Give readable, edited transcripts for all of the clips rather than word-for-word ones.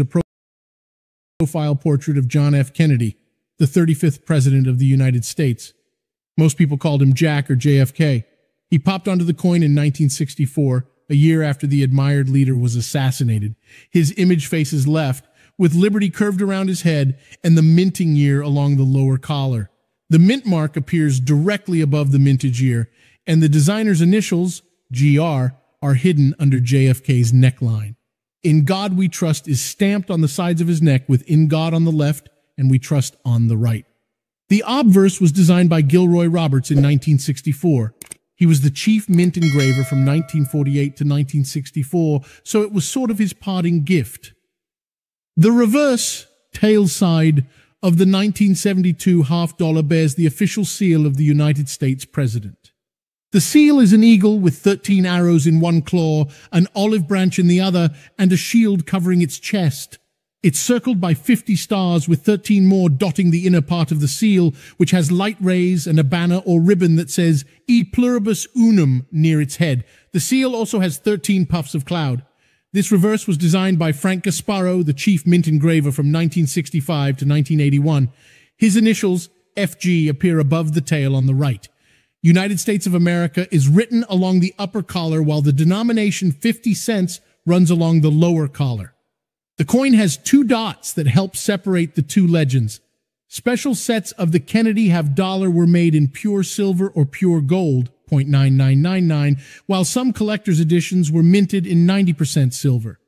is a profile portrait of John F. Kennedy, the 35th President of the United States. Most people called him Jack or JFK. He popped onto the coin in 1964, a year after the admired leader was assassinated. His image faces left, with Liberty curved around his head and the minting year along the lower collar. The mint mark appears directly above the mintage year, and the designer's initials, GR, are hidden under JFK's neckline. In God We Trust is stamped on the sides of his neck with In God on the left and We Trust on the right. The obverse was designed by Gilroy Roberts in 1964. He was the chief mint engraver from 1948 to 1964, so it was sort of his parting gift. The reverse, tail side, of the 1972 $1/2 bears the official seal of the United States President. The seal is an eagle with 13 arrows in one claw, an olive branch in the other, and a shield covering its chest. It's circled by 50 stars with 13 more dotting the inner part of the seal, which has light rays and a banner or ribbon that says E Pluribus Unum near its head. The seal also has 13 puffs of cloud. This reverse was designed by Frank Gasparro, the chief mint engraver from 1965 to 1981. His initials, FG, appear above the tail on the right. United States of America is written along the upper collar, while the denomination 50 cents runs along the lower collar. The coin has two dots that help separate the two legends. Special sets of the Kennedy half dollar were made in pure silver or pure gold, 0.9999, while some collector's editions were minted in 90% silver.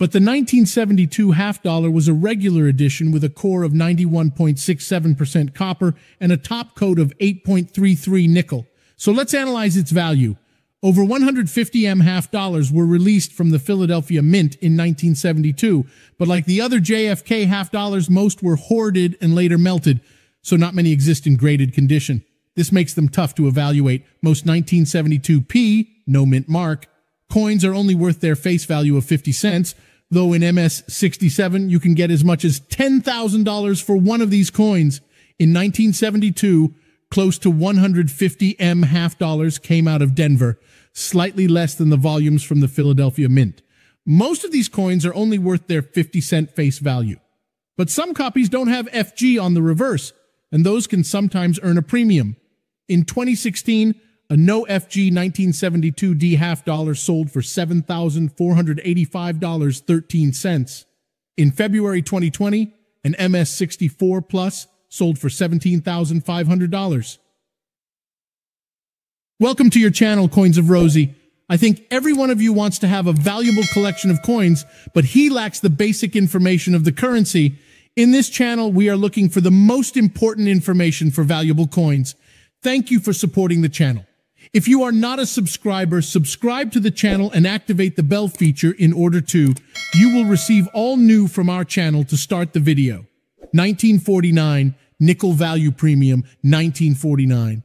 But the 1972 half dollar was a regular edition with a core of 91.67% copper and a top coat of 8.33 nickel. So let's analyze its value. Over 150 half dollars were released from the Philadelphia Mint in 1972, but like the other JFK half dollars, most were hoarded and later melted, so not many exist in graded condition. This makes them tough to evaluate. Most 1972p, no mint mark, coins are only worth their face value of 50 cents, though in MS-67 you can get as much as $10,000 for one of these coins. In 1972, close to 150 half dollars came out of Denver, slightly less than the volumes from the Philadelphia Mint. Most of these coins are only worth their 50 cent face value, but some copies don't have FG on the reverse, and those can sometimes earn a premium. In 2016, a no FG 1972 D half dollar sold for $7,485.13. In February 2020, an MS-64 Plus sold for $17,500. Welcome to your channel, Coins of Rosie. I think every one of you wants to have a valuable collection of coins, but he lacks the basic information of the currency. In this channel, we are looking for the most important information for valuable coins. Thank you for supporting the channel. If you are not a subscriber, subscribe to the channel and activate the bell feature in order to. You will receive all new from our channel to start the video. 1949, nickel value premium, 1949.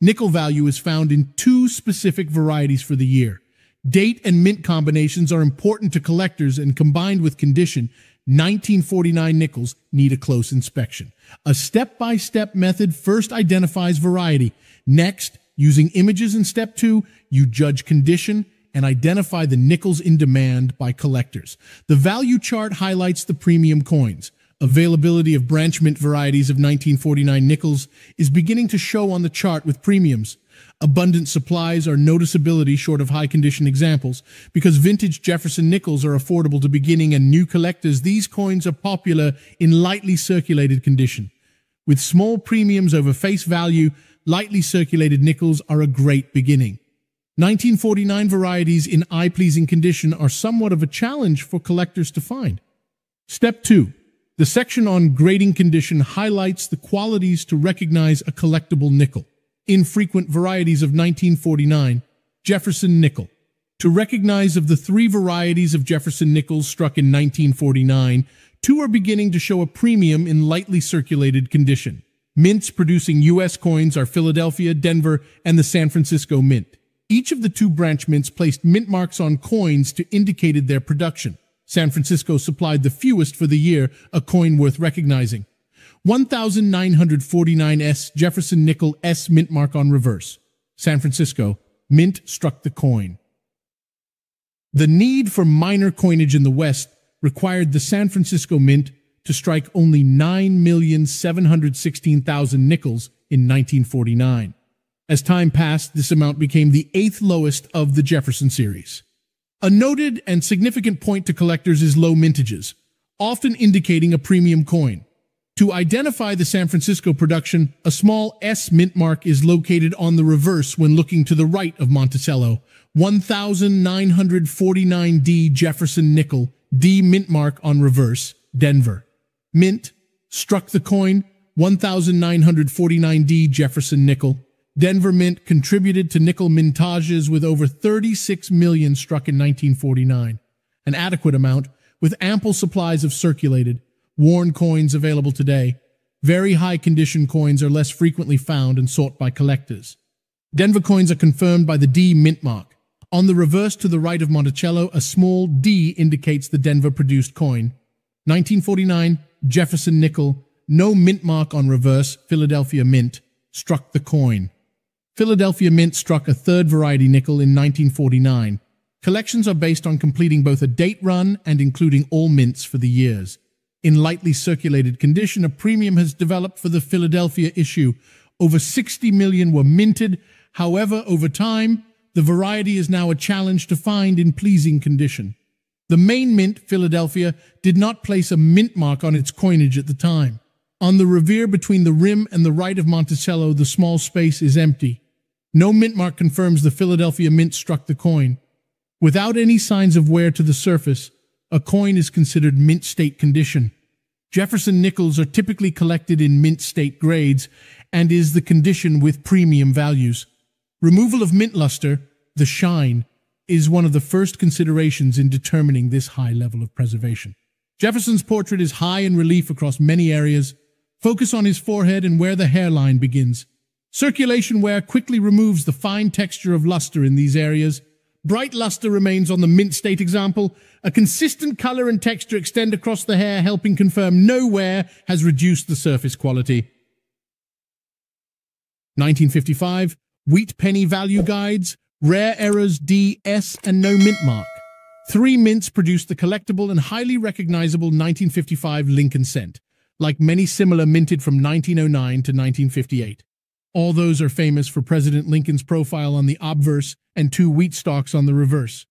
Nickel value is found in two specific varieties for the year. Date and mint combinations are important to collectors, and combined with condition, 1949 nickels need a close inspection. A step-by-step method first identifies variety. Next, using images in step two, you judge condition and identify the nickels in demand by collectors. The value chart highlights the premium coins. Availability of branch mint varieties of 1949 nickels is beginning to show on the chart with premiums. Abundant supplies are noticeability short of high-condition examples. Because vintage Jefferson nickels are affordable to beginning and new collectors, these coins are popular in lightly circulated condition. With small premiums over face value, lightly circulated nickels are a great beginning. 1949 varieties in eye-pleasing condition are somewhat of a challenge for collectors to find. Step 2. The section on grading condition highlights the qualities to recognize a collectible nickel. Infrequent varieties of 1949, Jefferson nickel. To recognize of the three varieties of Jefferson nickels struck in 1949, two are beginning to show a premium in lightly circulated condition. Mints producing U.S. coins are Philadelphia, Denver, and the San Francisco Mint. Each of the two branch mints placed mint marks on coins to indicate their production. San Francisco supplied the fewest for the year, a coin worth recognizing. 1949S Jefferson Nickel S mint mark on reverse. San Francisco, mint struck the coin. The need for minor coinage in the West required the San Francisco Mint to strike only 9,716,000 nickels in 1949. As time passed, this amount became the eighth lowest of the Jefferson series. A noted and significant point to collectors is low mintages, often indicating a premium coin. To identify the San Francisco production, a small S mint mark is located on the reverse when looking to the right of Monticello, 1949D Jefferson Nickel, D mint mark on reverse, Denver. Mint, struck the coin, 1949D Jefferson Nickel. Denver Mint contributed to nickel mintages with over 36 million struck in 1949, an adequate amount, with ample supplies of circulated, worn coins available today. Very high-condition coins are less frequently found and sought by collectors. Denver coins are confirmed by the D mint mark. On the reverse to the right of Monticello, a small D indicates the Denver-produced coin. 1949, Jefferson Nickel, no mint mark on reverse, Philadelphia Mint, struck the coin. Philadelphia Mint struck a third variety nickel in 1949. Collections are based on completing both a date run and including all mints for the years. In lightly circulated condition, a premium has developed for the Philadelphia issue. Over 60 million were minted. However, over time, the variety is now a challenge to find in pleasing condition. The main mint, Philadelphia, did not place a mint mark on its coinage at the time. On the revere between the rim and the right of Monticello, the small space is empty. No mint mark confirms the Philadelphia Mint struck the coin. Without any signs of wear to the surface, a coin is considered mint state condition. Jefferson nickels are typically collected in mint state grades and is the condition with premium values. Removal of mint luster, the shine, is one of the first considerations in determining this high level of preservation. Jefferson's portrait is high in relief across many areas. Focus on his forehead and where the hairline begins. Circulation wear quickly removes the fine texture of luster in these areas. Bright luster remains on the mint state example. A consistent color and texture extend across the hair, helping confirm no wear has reduced the surface quality. 1955, Wheat Penny Value Guides, Rare Errors D, S, and No Mint Mark. Three mints produced the collectible and highly recognizable 1955 Lincoln cent, like many similar minted from 1909 to 1958. All those are famous for President Lincoln's profile on the obverse and two wheat stalks on the reverse.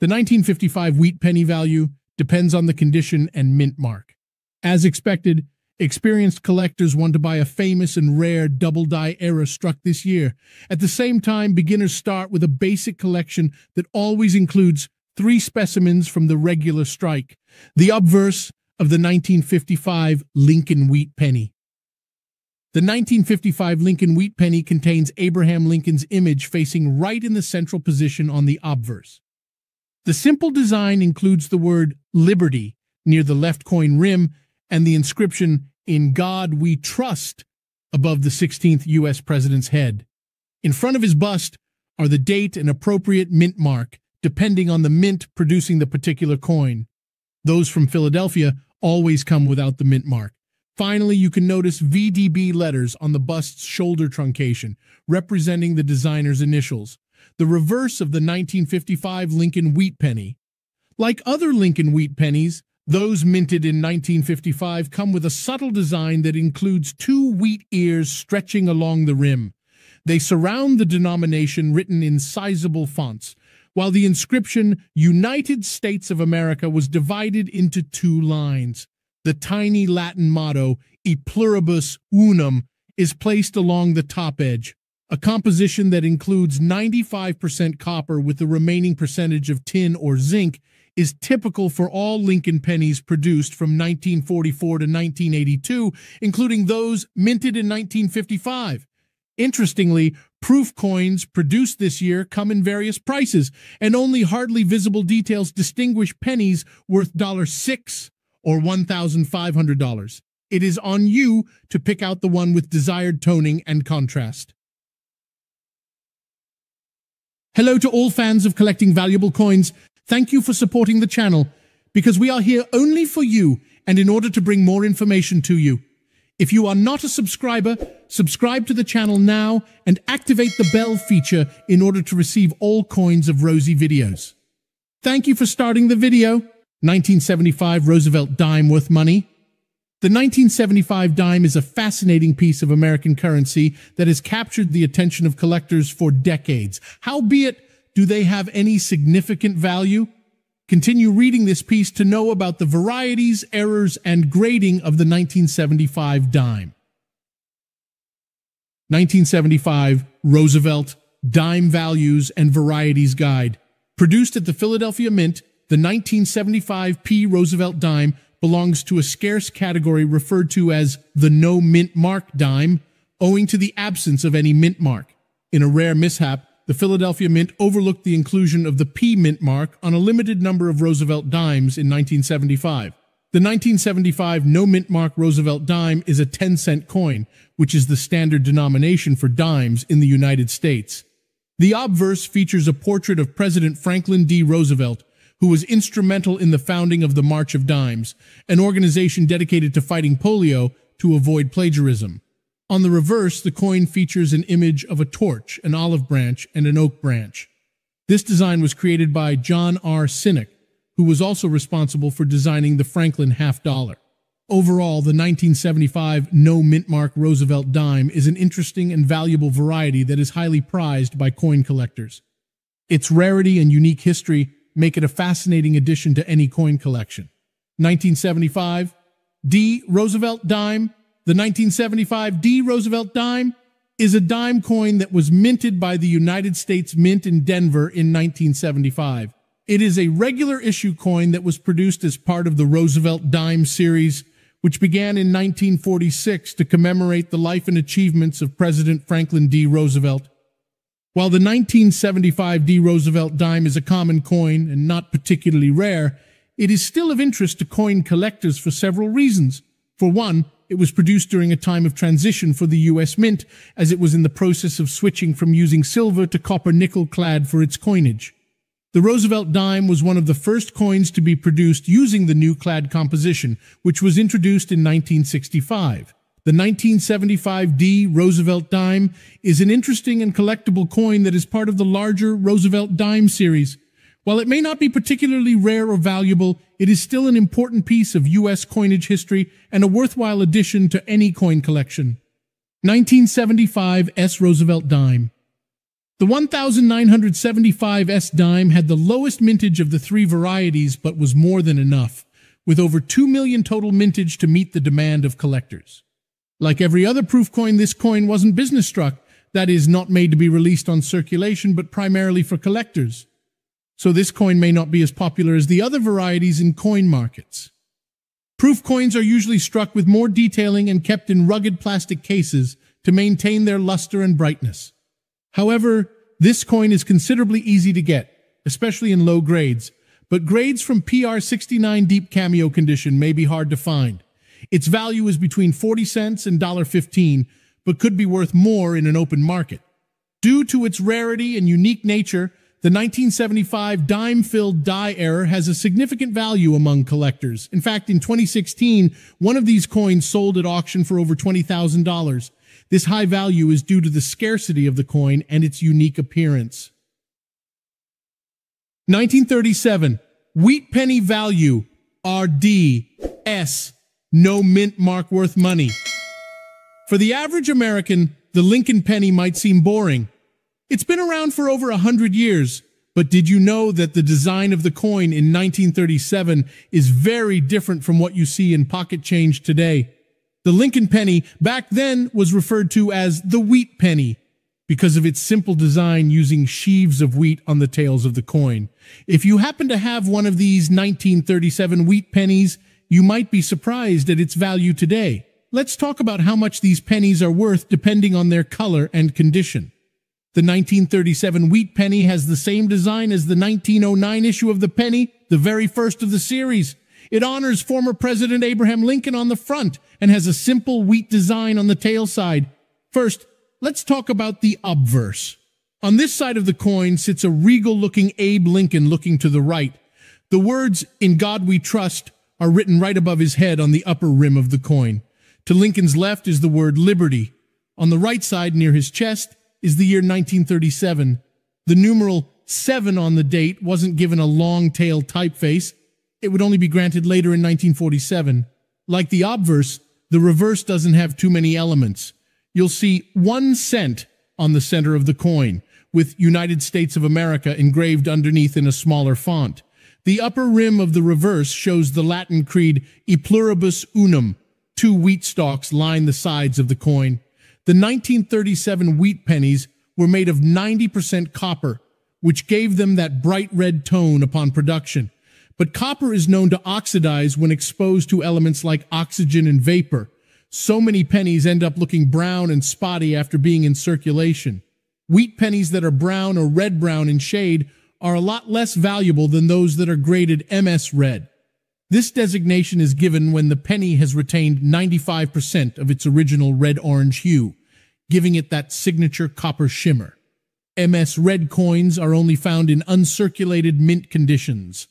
The 1955 wheat penny value depends on the condition and mint mark. As expected, experienced collectors want to buy a famous and rare double-die era struck this year. At the same time, beginners start with a basic collection that always includes three specimens from the regular strike, the obverse of the 1955 Lincoln Wheat Penny. The 1955 Lincoln Wheat Penny contains Abraham Lincoln's image facing right in the central position on the obverse. The simple design includes the word "Liberty" near the left coin rim and the inscription "In God We Trust" above the 16th U.S. President's head. In front of his bust are the date and appropriate mint mark, depending on the mint producing the particular coin. Those from Philadelphia always come without the mint mark. Finally, you can notice VDB letters on the bust's shoulder truncation, representing the designer's initials, the reverse of the 1955 Lincoln Wheat Penny. Like other Lincoln Wheat Pennies, those minted in 1955 come with a subtle design that includes two wheat ears stretching along the rim. They surround the denomination written in sizable fonts, while the inscription "United States of America" was divided into two lines. The tiny Latin motto, "E pluribus unum," is placed along the top edge, a composition that includes 95% copper with the remaining percentage of tin or zinc is typical for all Lincoln pennies produced from 1944 to 1982, including those minted in 1955. Interestingly, proof coins produced this year come in various prices, and only hardly visible details distinguish pennies worth $6. Or $1,500. It is on you to pick out the one with desired toning and contrast. Hello to all fans of collecting valuable coins. Thank you for supporting the channel, because we are here only for you and in order to bring more information to you. If you are not a subscriber, subscribe to the channel now and activate the bell feature in order to receive all coins of Rosie videos. Thank you for starting the video. 1975 Roosevelt dime worth money. The 1975 dime is a fascinating piece of American currency that has captured the attention of collectors for decades. Howbeit, do they have any significant value? Continue reading this piece to know about the varieties, errors, and grading of the 1975 dime. 1975 Roosevelt Dime Values and Varieties Guide. Produced at the Philadelphia Mint, the 1975 P. Roosevelt dime belongs to a scarce category referred to as the no mint mark dime, owing to the absence of any mint mark. In a rare mishap, the Philadelphia Mint overlooked the inclusion of the P mint mark on a limited number of Roosevelt dimes in 1975. The 1975 no mint mark Roosevelt dime is a 10-cent coin, which is the standard denomination for dimes in the United States. The obverse features a portrait of President Franklin D. Roosevelt, who was instrumental in the founding of the March of Dimes, an organization dedicated to fighting polio to avoid plagiarism. On the reverse, the coin features an image of a torch, an olive branch, and an oak branch. This design was created by John R. Sinek, who was also responsible for designing the Franklin half dollar. Overall, the 1975 no mint mark Roosevelt dime is an interesting and valuable variety that is highly prized by coin collectors. Its rarity and unique history make it a fascinating addition to any coin collection. 1975 D. Roosevelt dime. The 1975 D. Roosevelt dime is a dime coin that was minted by the United States Mint in Denver in 1975. It is a regular issue coin that was produced as part of the Roosevelt Dime series, which began in 1946 to commemorate the life and achievements of President Franklin D. Roosevelt. While the 1975 D. Roosevelt dime is a common coin and not particularly rare, it is still of interest to coin collectors for several reasons. For one, it was produced during a time of transition for the U.S. Mint, as it was in the process of switching from using silver to copper nickel clad for its coinage. The Roosevelt dime was one of the first coins to be produced using the new clad composition, which was introduced in 1965. The 1975 D. Roosevelt dime is an interesting and collectible coin that is part of the larger Roosevelt dime series. While it may not be particularly rare or valuable, it is still an important piece of U.S. coinage history and a worthwhile addition to any coin collection. 1975 S. Roosevelt dime. The 1975 S. dime had the lowest mintage of the three varieties, but was more than enough, with over 2 million total mintage to meet the demand of collectors. Like every other proof coin, this coin wasn't business-struck, that is, not made to be released on circulation, but primarily for collectors. So this coin may not be as popular as the other varieties in coin markets. Proof coins are usually struck with more detailing and kept in rugged plastic cases to maintain their luster and brightness. However, this coin is considerably easy to get, especially in low grades, but grades from PR69 deep cameo condition may be hard to find. Its value is between 40 cents and $1.15, but could be worth more in an open market. Due to its rarity and unique nature, the 1975 dime-filled die error has a significant value among collectors. In fact, in 2016, one of these coins sold at auction for over $20,000. This high value is due to the scarcity of the coin and its unique appearance. 1937, Wheat Penny Value, RDS, no mint mark worth money. For the average American, the Lincoln penny might seem boring. It's been around for over 100 years, but did you know that the design of the coin in 1937 is very different from what you see in pocket change today? The Lincoln penny back then was referred to as the wheat penny because of its simple design using sheaves of wheat on the tails of the coin. If you happen to have one of these 1937 wheat pennies, you might be surprised at its value today. Let's talk about how much these pennies are worth depending on their color and condition. The 1937 wheat penny has the same design as the 1909 issue of the penny, the very first of the series. It honors former President Abraham Lincoln on the front and has a simple wheat design on the tail side. First, let's talk about the obverse. On this side of the coin sits a regal-looking Abe Lincoln looking to the right. The words, "In God We Trust," are written right above his head on the upper rim of the coin. To Lincoln's left is the word "Liberty." On the right side, near his chest, is the year 1937. The numeral 7 on the date wasn't given a long-tail typeface. it would only be granted later in 1947. Like the obverse, the reverse doesn't have too many elements. You'll see 1 cent on the center of the coin, with United States of America engraved underneath in a smaller font. The upper rim of the reverse shows the Latin creed E pluribus unum. 2 wheat stalks line the sides of the coin. The 1937 wheat pennies were made of 90% copper, which gave them that bright red tone upon production. But copper is known to oxidize when exposed to elements like oxygen and vapor. So many pennies end up looking brown and spotty after being in circulation. Wheat pennies that are brown or red-brown in shade are a lot less valuable than those that are graded MS red. This designation is given when the penny has retained 95% of its original red-orange hue, giving it that signature copper shimmer. MS red coins are only found in uncirculated mint conditions.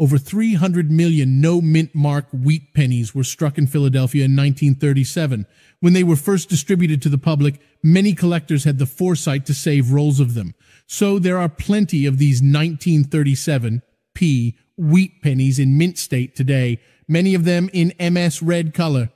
Over 300 million no-mint mark wheat pennies were struck in Philadelphia in 1937. When they were first distributed to the public, many collectors had the foresight to save rolls of them. So there are plenty of these 1937 P wheat pennies in mint state today, many of them in MS red color.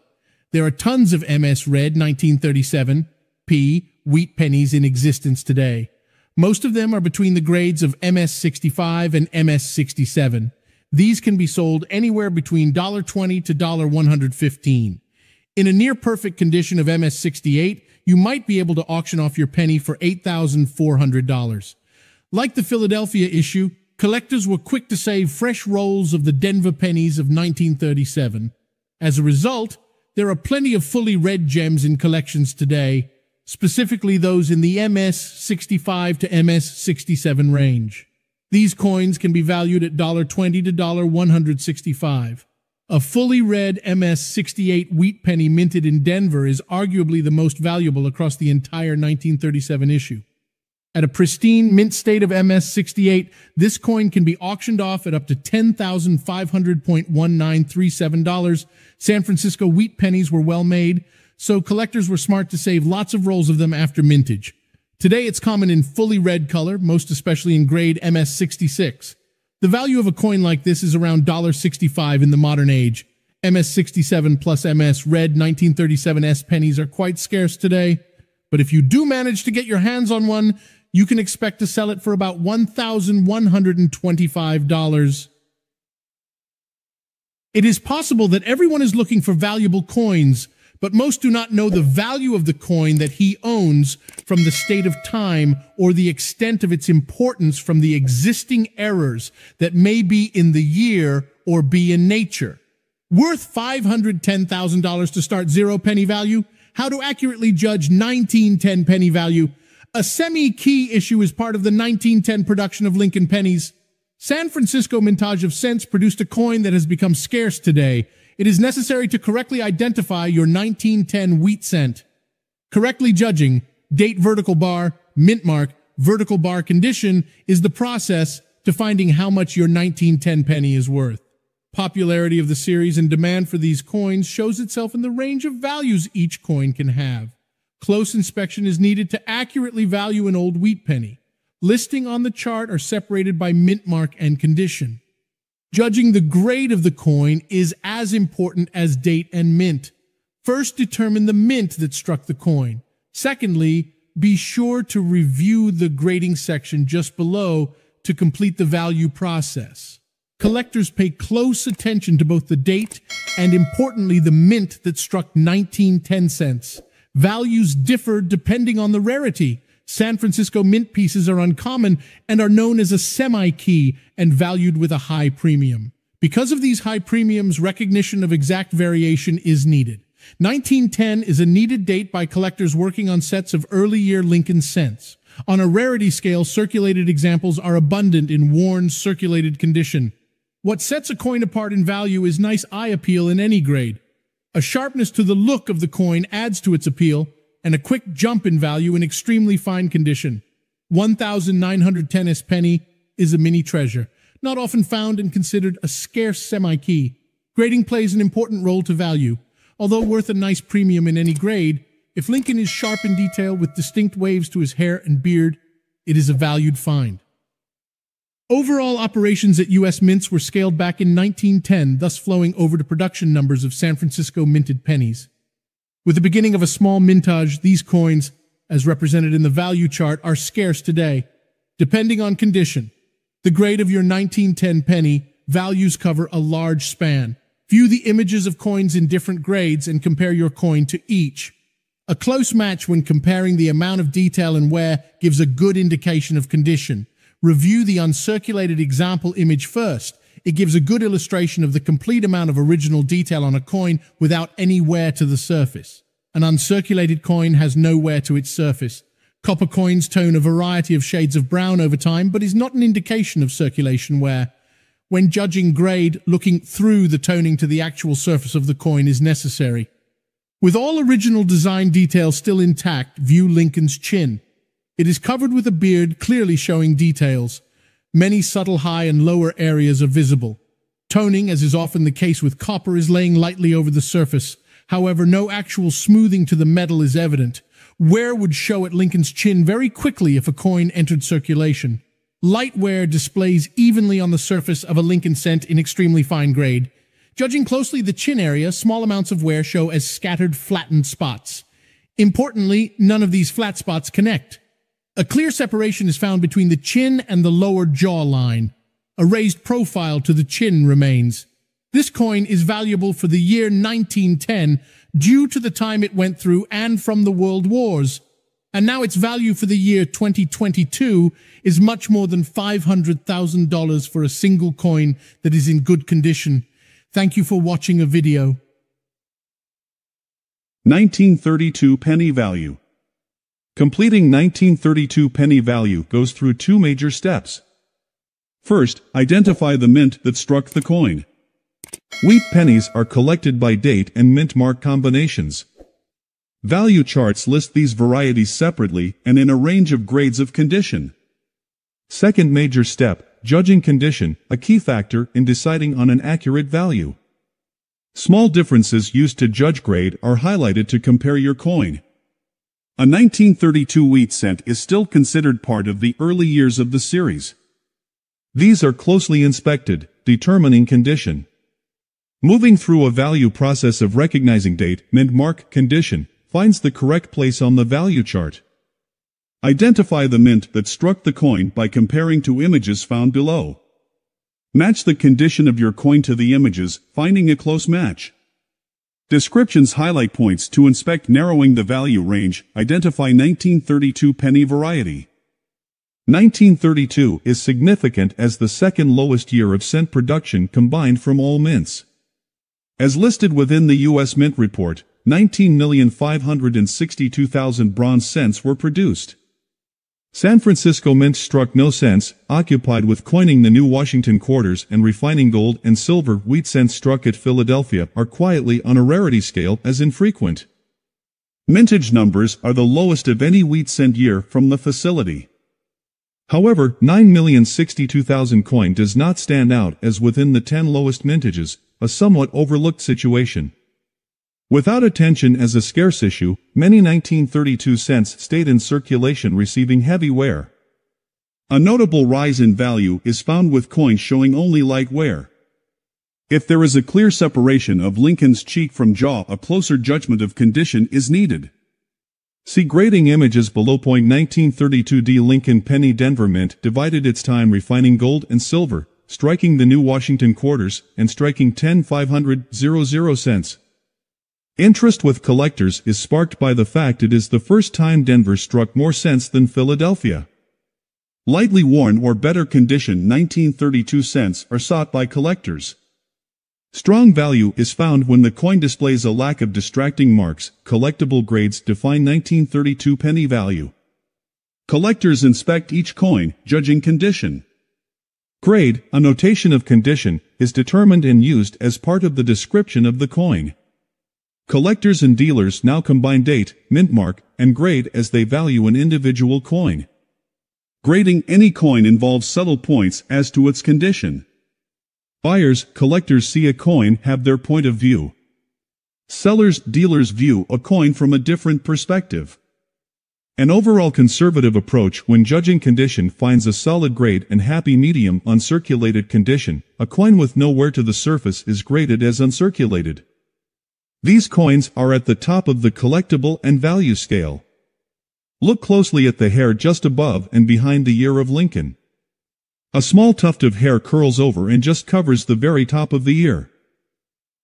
There are tons of MS red 1937 P wheat pennies in existence today. Most of them are between the grades of MS 65 and MS 67. These can be sold anywhere between $1.20 to $1.115. In a near-perfect condition of MS 68, you might be able to auction off your penny for $8,400. Like the Philadelphia issue, collectors were quick to save fresh rolls of the Denver pennies of 1937. As a result, there are plenty of fully red gems in collections today, specifically those in the MS 65 to MS 67 range. These coins can be valued at $1.20 to $1.165. A fully red MS 68 wheat penny minted in Denver is arguably the most valuable across the entire 1937 issue. At a pristine mint state of MS 68, this coin can be auctioned off at up to $10,500.1937. San Francisco wheat pennies were well made, so collectors were smart to save lots of rolls of them after mintage. Today, it's common in fully red color, most especially in grade MS 66. The value of a coin like this is around $1.65 in the modern age. MS 67 plus MS red 1937 S pennies are quite scarce today, but if you do manage to get your hands on one, you can expect to sell it for about $1,125. It is possible that everyone is looking for valuable coins, but most do not know the value of the coin that he owns from the state of time or the extent of its importance from the existing errors that may be in the year or be in nature. Worth $510,000 to start 0 penny value? How to accurately judge 1910 penny value? A semi-key issue is part of the 1910 production of Lincoln pennies. San Francisco mintage of cents produced a coin that has become scarce today. It is necessary to correctly identify your 1910 wheat cent. Correctly judging date vertical bar, mint mark, vertical bar condition is the process to finding how much your 1910 penny is worth. Popularity of the series and demand for these coins shows itself in the range of values each coin can have. Close inspection is needed to accurately value an old wheat penny. Listing on the chart are separated by mint mark and condition. Judging the grade of the coin is as important as date and mint. First, determine the mint that struck the coin. Secondly, be sure to review the grading section just below to complete the value process. Collectors pay close attention to both the date and, importantly, the mint that struck 1910 cents. Values differ depending on the rarity. San Francisco mint pieces are uncommon and are known as a semi-key and valued with a high premium. Because of these high premiums, recognition of exact variation is needed. 1910 is a needed date by collectors working on sets of early-year Lincoln cents. On a rarity scale, circulated examples are abundant in worn, circulated condition. What sets a coin apart in value is nice eye appeal in any grade. A sharpness to the look of the coin adds to its appeal, and a quick jump in value in extremely fine condition. 1910 S penny is a mini treasure, not often found and considered a scarce semi-key. Grading plays an important role to value. Although worth a nice premium in any grade, if Lincoln is sharp in detail with distinct waves to his hair and beard, it is a valued find. Overall operations at U.S. mints were scaled back in 1910, thus flowing over to production numbers of San Francisco minted pennies. With the beginning of a small mintage, these coins, as represented in the value chart, are scarce today. Depending on condition, the grade of your 1910 penny values cover a large span. View the images of coins in different grades and compare your coin to each. A close match when comparing the amount of detail and wear gives a good indication of condition. Review the uncirculated example image first. It gives a good illustration of the complete amount of original detail on a coin without any wear to the surface. An uncirculated coin has no wear to its surface. Copper coins tone a variety of shades of brown over time, but is not an indication of circulation wear. When judging grade, looking through the toning to the actual surface of the coin is necessary. With all original design details still intact, view Lincoln's chin. It is covered with a beard, clearly showing details. Many subtle high and lower areas are visible. Toning, as is often the case with copper, is laying lightly over the surface. However, no actual smoothing to the metal is evident. Wear would show at Lincoln's chin very quickly if a coin entered circulation. Light wear displays evenly on the surface of a Lincoln cent in extremely fine grade. Judging closely the chin area, small amounts of wear show as scattered, flattened spots. Importantly, none of these flat spots connect. A clear separation is found between the chin and the lower jawline. A raised profile to the chin remains. This coin is valuable for the year 1910 due to the time it went through and from the World Wars, and now its value for the year 2022 is much more than $500,000 for a single coin that is in good condition. Thank you for watching a video. 1932 penny value. Completing 1932 penny value goes through two major steps. First, identify the mint that struck the coin. Wheat pennies are collected by date and mint mark combinations. Value charts list these varieties separately and in a range of grades of condition. Second major step, judging condition, a key factor in deciding on an accurate value. Small differences used to judge grade are highlighted to compare your coin. A 1932 wheat cent is still considered part of the early years of the series. These are closely inspected, determining condition. Moving through a value process of recognizing date, mint mark, condition, finds the correct place on the value chart. Identify the mint that struck the coin by comparing to images found below. Match the condition of your coin to the images, finding a close match. Descriptions highlight points to inspect, narrowing the value range. Identify 1932 penny variety. 1932 is significant as the second lowest year of cent production combined from all mints. As listed within the U.S. Mint Report, 19,562,000 bronze cents were produced. San Francisco Mint struck no cents, occupied with coining the new Washington quarters and refining gold and silver. Wheat cents struck at Philadelphia are quietly on a rarity scale as infrequent. Mintage numbers are the lowest of any wheat cent year from the facility. However, 9,062,000 coin does not stand out as within the 10 lowest mintages, a somewhat overlooked situation. Without attention as a scarce issue, many 1932 cents stayed in circulation, receiving heavy wear. A notable rise in value is found with coins showing only light wear. If there is a clear separation of Lincoln's cheek from jaw, a closer judgment of condition is needed. See grading images below. 1932D Lincoln Penny Denver Mint divided its time refining gold and silver, striking the new Washington quarters, and striking 10,500 cents. Interest with collectors is sparked by the fact it is the first time Denver struck more cents than Philadelphia. Lightly worn or better condition 1932 cents are sought by collectors. Strong value is found when the coin displays a lack of distracting marks. Collectible grades define 1932 penny value. Collectors inspect each coin, judging condition. Grade, a notation of condition, is determined and used as part of the description of the coin. Collectors and dealers now combine date, mint mark, and grade as they value an individual coin. Grading any coin involves subtle points as to its condition. Buyers, collectors see a coin, have their point of view. Sellers, dealers view a coin from a different perspective. An overall conservative approach when judging condition finds a solid grade and happy medium on circulated condition. A coin with no wear to the surface is graded as uncirculated. These coins are at the top of the collectible and value scale. Look closely at the hair just above and behind the ear of Lincoln. A small tuft of hair curls over and just covers the very top of the ear.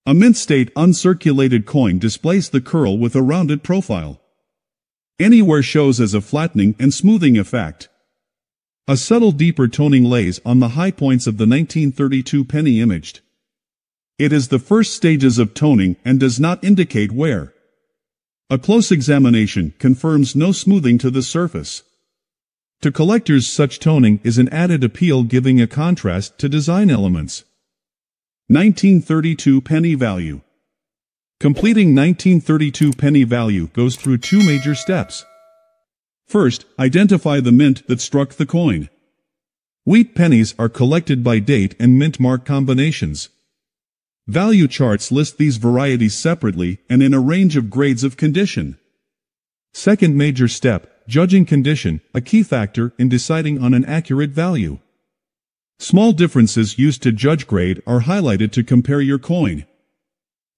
A mint-state uncirculated coin displays the curl with a rounded profile. Anywhere shows as a flattening and smoothing effect. A subtle deeper toning lays on the high points of the 1932 penny imaged. It is the first stages of toning and does not indicate wear. A close examination confirms no smoothing to the surface. To collectors, such toning is an added appeal, giving a contrast to design elements. 1932 penny value. Completing 1932 penny value goes through two major steps. First, identify the mint that struck the coin. Wheat pennies are collected by date and mint mark combinations. Value charts list these varieties separately and in a range of grades of condition. Second major step, judging condition, a key factor in deciding on an accurate value. Small differences used to judge grade are highlighted to compare your coin.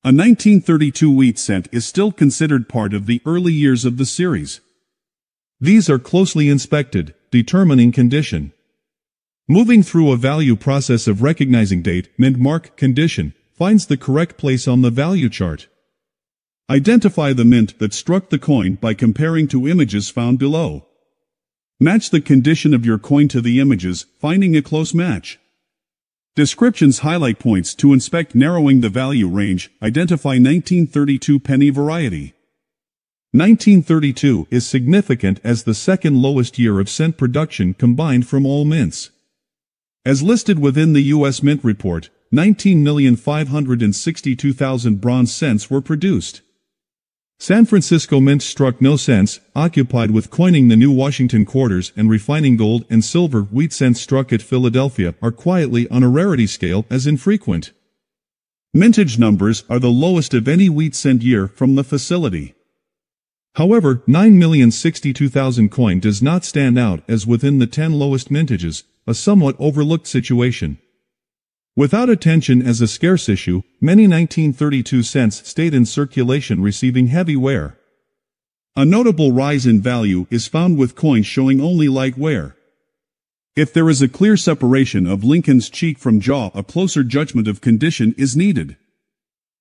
A 1932 wheat cent is still considered part of the early years of the series. These are closely inspected, determining condition. Moving through a value process of recognizing date, mint mark, condition, finds the correct place on the value chart. Identify the mint that struck the coin by comparing to images found below. Match the condition of your coin to the images, finding a close match. Descriptions highlight points to inspect, narrowing the value range. Identify 1932 penny variety. 1932 is significant as the second lowest year of cent production combined from all mints. As listed within the U.S. Mint Report, 19,562,000 bronze cents were produced. San Francisco Mint struck no cents, occupied with coining the new Washington quarters and refining gold and silver. Wheat cents struck at Philadelphia are quietly on a rarity scale as infrequent. Mintage numbers are the lowest of any wheat cent year from the facility. However, 9,062,000 coin does not stand out as within the 10 lowest mintages, a somewhat overlooked situation. Without attention as a scarce issue, many 1932 cents stayed in circulation, receiving heavy wear. A notable rise in value is found with coins showing only light wear. If there is a clear separation of Lincoln's cheek from jaw, a closer judgment of condition is needed.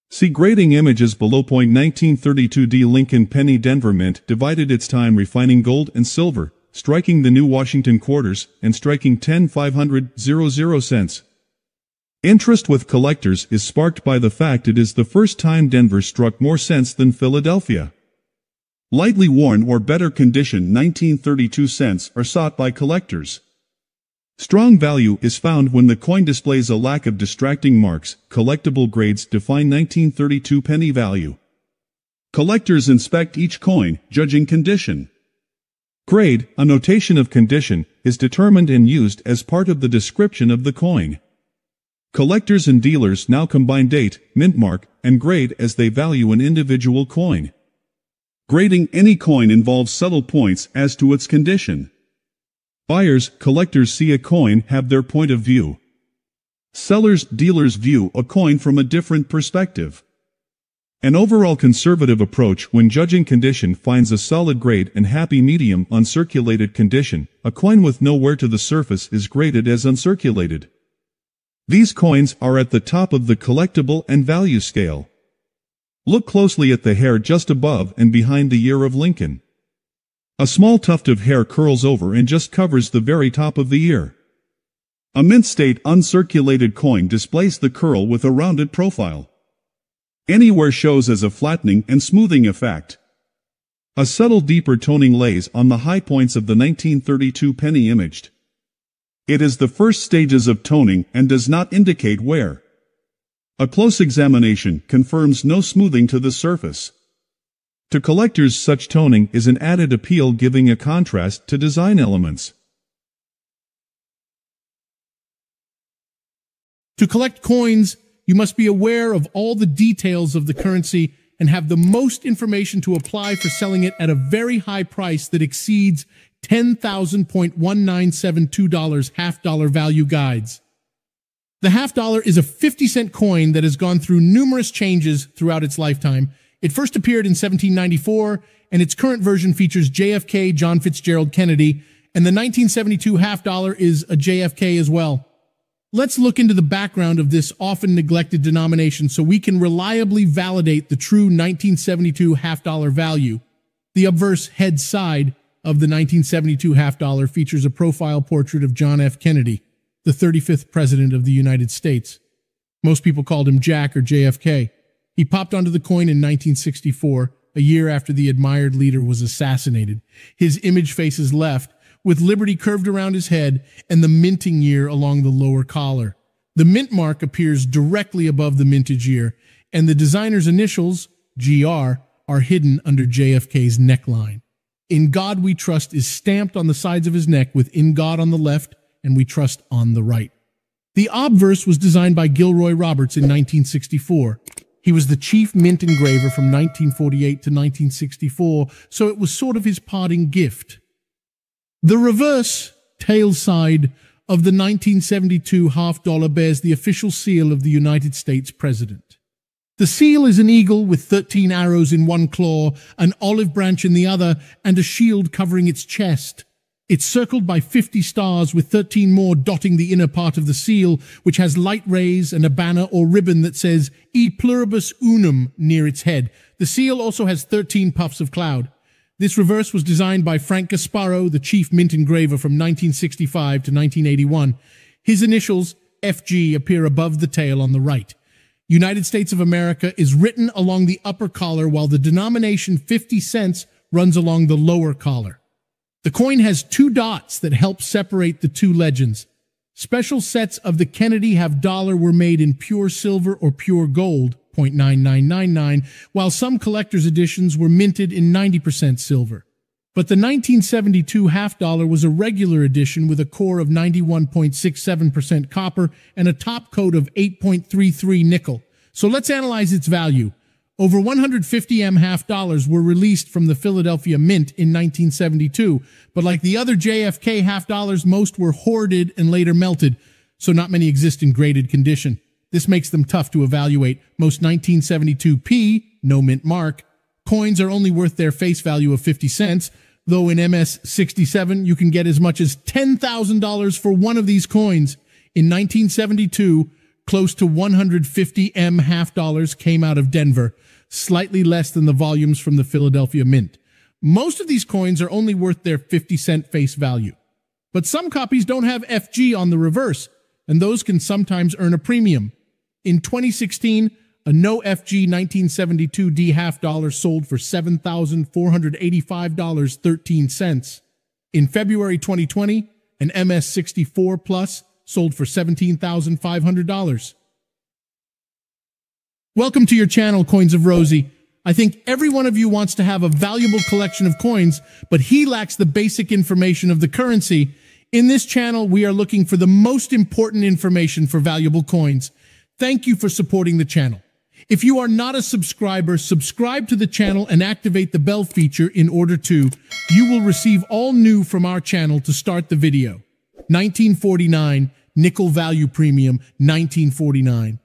See grading images below. 1932D Lincoln Penny Denver Mint divided its time refining gold and silver, striking the new Washington quarters, and striking 10,500 cents. Interest with collectors is sparked by the fact it is the first time Denver struck more cents than Philadelphia. Lightly worn or better condition 1932 cents are sought by collectors. Strong value is found when the coin displays a lack of distracting marks. Collectible grades define 1932 penny value. Collectors inspect each coin, judging condition. Grade, a notation of condition, is determined and used as part of the description of the coin. Collectors and dealers now combine date, mint mark, and grade as they value an individual coin. Grading any coin involves subtle points as to its condition. Buyers, collectors see a coin, have their point of view. Sellers, dealers view a coin from a different perspective. An overall conservative approach when judging condition finds a solid grade and happy medium on circulated condition. A coin with no wear to the surface is graded as uncirculated. These coins are at the top of the collectible and value scale. Look closely at the hair just above and behind the ear of Lincoln. A small tuft of hair curls over and just covers the very top of the ear. A mint-state uncirculated coin displays the curl with a rounded profile. Anywhere shows as a flattening and smoothing effect. A subtle deeper toning lays on the high points of the 1932 penny imaged. It is the first stages of toning and does not indicate wear. A close examination confirms no smoothing to the surface. To collectors, such toning is an added appeal, giving a contrast to design elements. To collect coins, you must be aware of all the details of the currency and have the most information to apply for selling it at a very high price that exceeds $10,000.1972 half-dollar value guides. The half-dollar is a 50-cent coin that has gone through numerous changes throughout its lifetime. It first appeared in 1794, and its current version features JFK, John Fitzgerald Kennedy, and the 1972 half-dollar is a JFK as well. Let's look into the background of this often neglected denomination so we can reliably validate the true 1972 half-dollar value. The obverse head side of the 1972 half-dollar features a profile portrait of John F. Kennedy, the 35th President of the United States. Most people called him Jack or JFK. He popped onto the coin in 1964, a year after the admired leader was assassinated. His image faces left, with Liberty curved around his head and the minting year along the lower collar. The mint mark appears directly above the mintage year, and the designer's initials, GR, are hidden under JFK's neckline. "In God We Trust" is stamped on the sides of his neck with "In God" on the left and "We Trust" on the right. The obverse was designed by Gilroy Roberts in 1964. He was the chief mint engraver from 1948 to 1964, so it was sort of his parting gift. The reverse tail side of the 1972 half-dollar bears the official seal of the United States President. The seal is an eagle with 13 arrows in one claw, an olive branch in the other, and a shield covering its chest. It's circled by 50 stars with 13 more dotting the inner part of the seal, which has light rays and a banner or ribbon that says "E pluribus unum" near its head. The seal also has 13 puffs of cloud. This reverse was designed by Frank Gasparro, the chief mint engraver from 1965 to 1981. His initials, FG, appear above the tail on the right. United States of America is written along the upper collar, while the denomination 50 cents runs along the lower collar. The coin has two dots that help separate the two legends. Special sets of the Kennedy half dollar were made in pure silver or pure gold, 0.9999, while some collector's editions were minted in 90% silver. But the 1972 half-dollar was a regular edition with a core of 91.67% copper and a top coat of 8.33 nickel. So let's analyze its value. Over 150 M half-dollars were released from the Philadelphia Mint in 1972, but like the other JFK half-dollars, most were hoarded and later melted, so not many exist in graded condition. This makes them tough to evaluate. Most 1972p, no mint mark, coins are only worth their face value of 50 cents, though in MS-67 you can get as much as $10,000 for one of these coins. In 1972, close to 150 M half dollars came out of Denver, slightly less than the volumes from the Philadelphia Mint. Most of these coins are only worth their 50-cent face value, but some copies don't have FG on the reverse, and those can sometimes earn a premium. In 2016, a no-FG 1972D half-dollar sold for $7,485.13. In February 2020, an MS-64 Plus sold for $17,500. Welcome to your channel, Coins of Rosie. I think every one of you wants to have a valuable collection of coins, but he lacks the basic information of the currency. In this channel, we are looking for the most important information for valuable coins. Thank you for supporting the channel. If you are not a subscriber, subscribe to the channel and activate the bell feature in order to. You will receive all new from our channel to start the video. 1949 Nickel Value Premium 1949.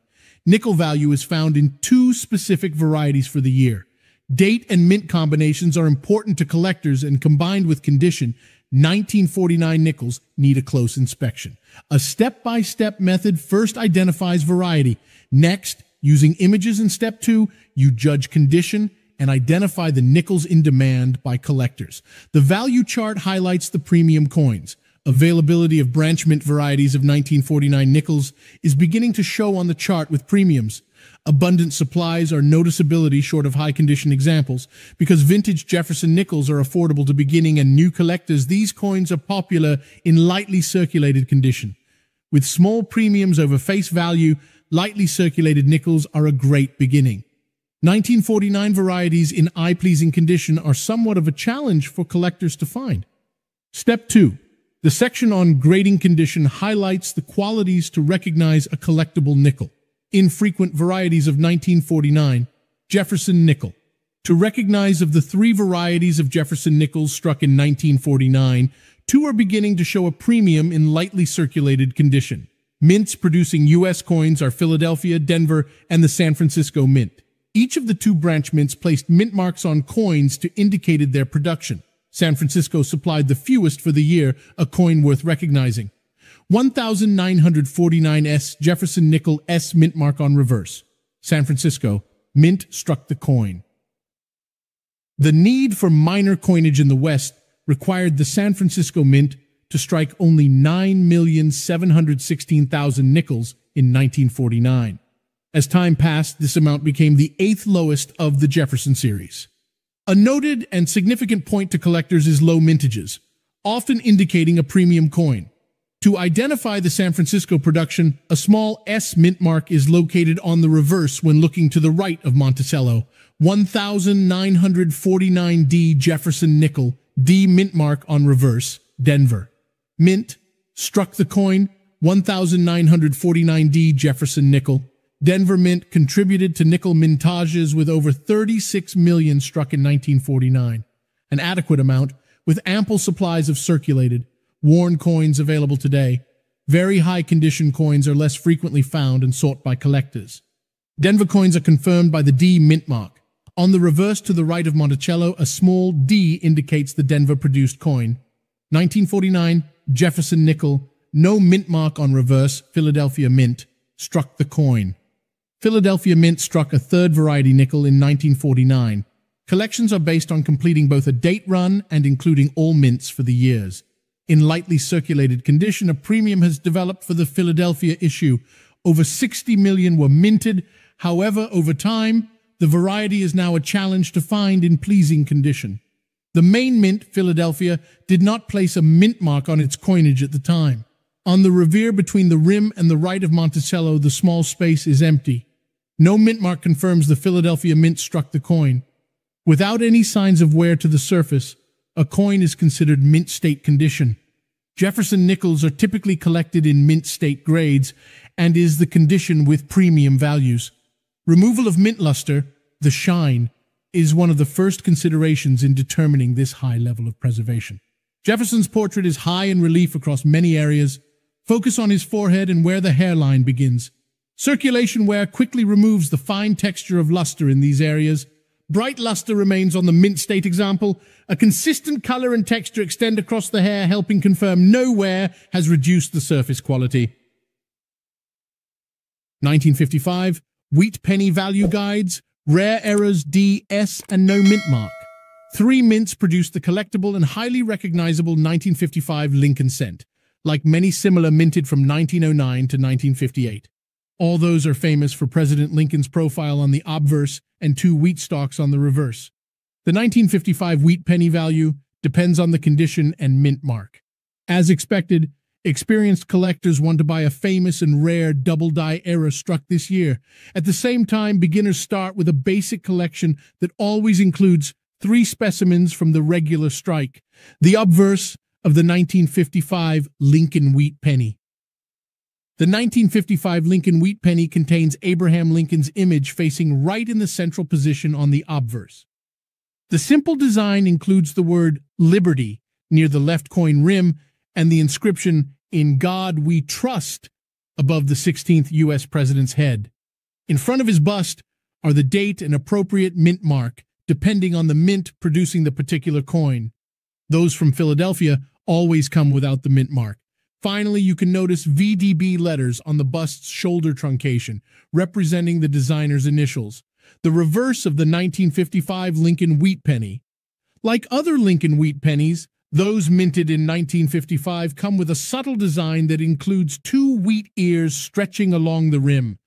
Nickel value is found in two specific varieties for the year. Date and mint combinations are important to collectors, and combined with condition, 1949 nickels need a close inspection. A step-by-step method first identifies variety. Next, using images in step two, you judge condition and identify the nickels in demand by collectors. The value chart highlights the premium coins. Availability of branch mint varieties of 1949 nickels is beginning to show on the chart with premiums. Abundant supplies are noticeability short of high-condition examples. Because vintage Jefferson nickels are affordable to beginning and new collectors, these coins are popular in lightly circulated condition. With small premiums over face value, lightly circulated nickels are a great beginning. 1949 varieties in eye-pleasing condition are somewhat of a challenge for collectors to find. Step 2. The section on grading condition highlights the qualities to recognize a collectible nickel. Infrequent varieties of 1949. Jefferson Nickel. To recognize of the three varieties of Jefferson nickels struck in 1949, two are beginning to show a premium in lightly circulated condition. Mints producing U.S. coins are Philadelphia, Denver, and the San Francisco Mint. Each of the two branch mints placed mint marks on coins to indicate their production. San Francisco supplied the fewest for the year, a coin worth recognizing. 1949S Jefferson Nickel S mint mark on reverse. San Francisco, mint struck the coin. The need for minor coinage in the West required the San Francisco Mint to strike only 9,716,000 nickels in 1949. As time passed, this amount became the 8th lowest of the Jefferson series. A noted and significant point to collectors is low mintages, often indicating a premium coin. To identify the San Francisco production, a small S mint mark is located on the reverse when looking to the right of Monticello. 1949D Jefferson Nickel, D mint mark on reverse, Denver. Mint, struck the coin, 1949D Jefferson Nickel. Denver Mint contributed to nickel mintages with over 36 million struck in 1949, an adequate amount with ample supplies of circulated, worn coins available today. Very high condition coins are less frequently found and sought by collectors. Denver coins are confirmed by the D mint mark. On the reverse to the right of Monticello, a small D indicates the Denver-produced coin. 1949, Jefferson Nickel, no mint mark on reverse, Philadelphia Mint, struck the coin. Philadelphia Mint struck a third variety nickel in 1949. Collections are based on completing both a date run and including all mints for the years. In lightly circulated condition, a premium has developed for the Philadelphia issue. Over 60 million were minted. However, over time, the variety is now a challenge to find in pleasing condition. The main mint, Philadelphia, did not place a mint mark on its coinage at the time. On the revere between the rim and the right of Monticello, the small space is empty. No mint mark confirms the Philadelphia Mint struck the coin. Without any signs of wear to the surface, a coin is considered mint state condition. Jefferson nickels are typically collected in mint state grades and is the condition with premium values. Removal of mint luster, the shine, is one of the first considerations in determining this high level of preservation. Jefferson's portrait is high in relief across many areas. Focus on his forehead and where the hairline begins. Circulation wear quickly removes the fine texture of luster in these areas. Bright luster remains on the mint state example. A consistent color and texture extend across the hair, helping confirm no wear has reduced the surface quality. 1955, Wheat Penny Value Guides, Rare Errors D, S, and No Mint Mark. Three mints produced the collectible and highly recognizable 1955 Lincoln cent, like many similar minted from 1909 to 1958. All those are famous for President Lincoln's profile on the obverse and two wheat stalks on the reverse. The 1955 wheat penny value depends on the condition and mint mark. As expected, experienced collectors want to buy a famous and rare double-die error struck this year. At the same time, beginners start with a basic collection that always includes three specimens from the regular strike, the obverse of the 1955 Lincoln Wheat Penny. The 1955 Lincoln Wheat Penny contains Abraham Lincoln's image facing right in the central position on the obverse. The simple design includes the word "Liberty" near the left coin rim and the inscription "In God We Trust" above the 16th U.S. President's head. In front of his bust are the date and appropriate mint mark, depending on the mint producing the particular coin. Those from Philadelphia always come without the mint mark. Finally, you can notice VDB letters on the bust's shoulder truncation, representing the designer's initials. The reverse of the 1955 Lincoln Wheat Penny. Like other Lincoln Wheat Pennies, those minted in 1955 come with a subtle design that includes two wheat ears stretching along the rim.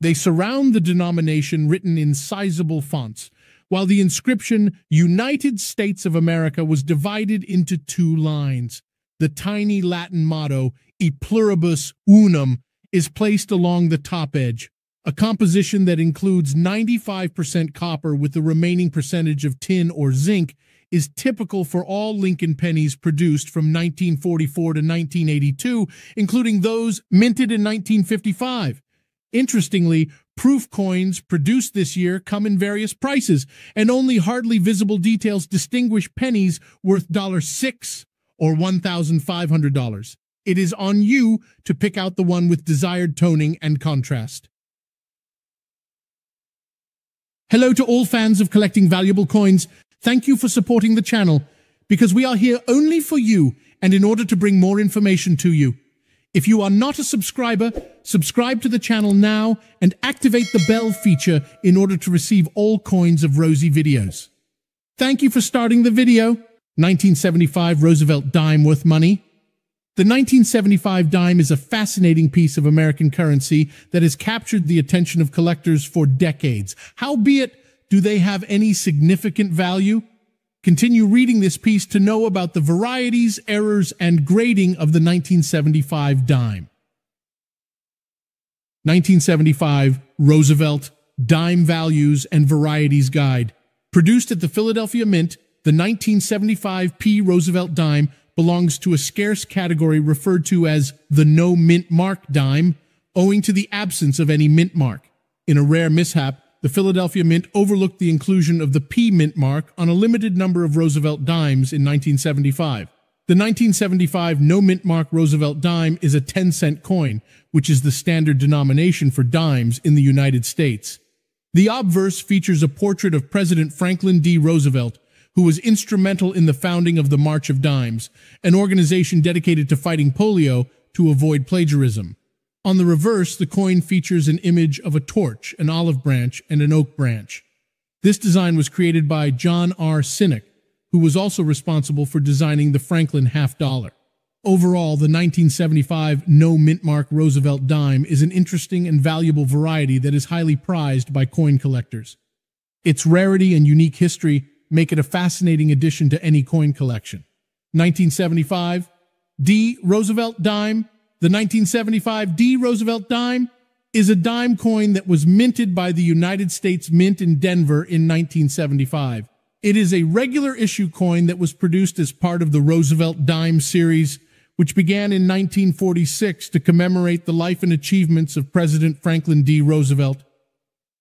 They surround the denomination written in sizable fonts, while the inscription "United States of America" was divided into two lines. The tiny Latin motto "E pluribus unum" is placed along the top edge, a composition that includes 95% copper with the remaining percentage of tin or zinc, is typical for all Lincoln pennies produced from 1944 to 1982, including those minted in 1955. Interestingly, Proof coins produced this year come in various prices, and only hardly visible details distinguish pennies worth $6 or $1,500. It is on you to pick out the one with desired toning and contrast. Hello to all fans of collecting valuable coins. Thank you for supporting the channel, because we are here only for you and in order to bring more information to you. If you are not a subscriber, subscribe to the channel now and activate the bell feature in order to receive all coins of Rosie videos. Thank you for starting the video. 1975 Roosevelt dime worth money. The 1975 dime is a fascinating piece of American currency that has captured the attention of collectors for decades. Howbeit, do they have any significant value? Continue reading this piece to know about the varieties, errors, and grading of the 1975 dime. 1975 Roosevelt Dime Values and Varieties Guide. Produced at the Philadelphia Mint, the 1975 P. Roosevelt dime belongs to a scarce category referred to as the no mint mark dime, owing to the absence of any mint mark. In a rare mishap, the Philadelphia Mint overlooked the inclusion of the P mint mark on a limited number of Roosevelt dimes in 1975. The 1975 no mint mark Roosevelt dime is a 10-cent coin, which is the standard denomination for dimes in the United States. The obverse features a portrait of President Franklin D. Roosevelt, who was instrumental in the founding of the March of Dimes, an organization dedicated to fighting polio to avoid plagiarism. On the reverse, the coin features an image of a torch, an olive branch, and an oak branch. This design was created by John R. Sinek, who was also responsible for designing the Franklin half-dollar. Overall, the 1975 no mint mark Roosevelt dime is an interesting and valuable variety that is highly prized by coin collectors. Its rarity and unique history make it a fascinating addition to any coin collection. 1975 D. Roosevelt Dime. The 1975 D. Roosevelt dime is a dime coin that was minted by the United States Mint in Denver in 1975. It is a regular issue coin that was produced as part of the Roosevelt Dime series, which began in 1946 to commemorate the life and achievements of President Franklin D. Roosevelt.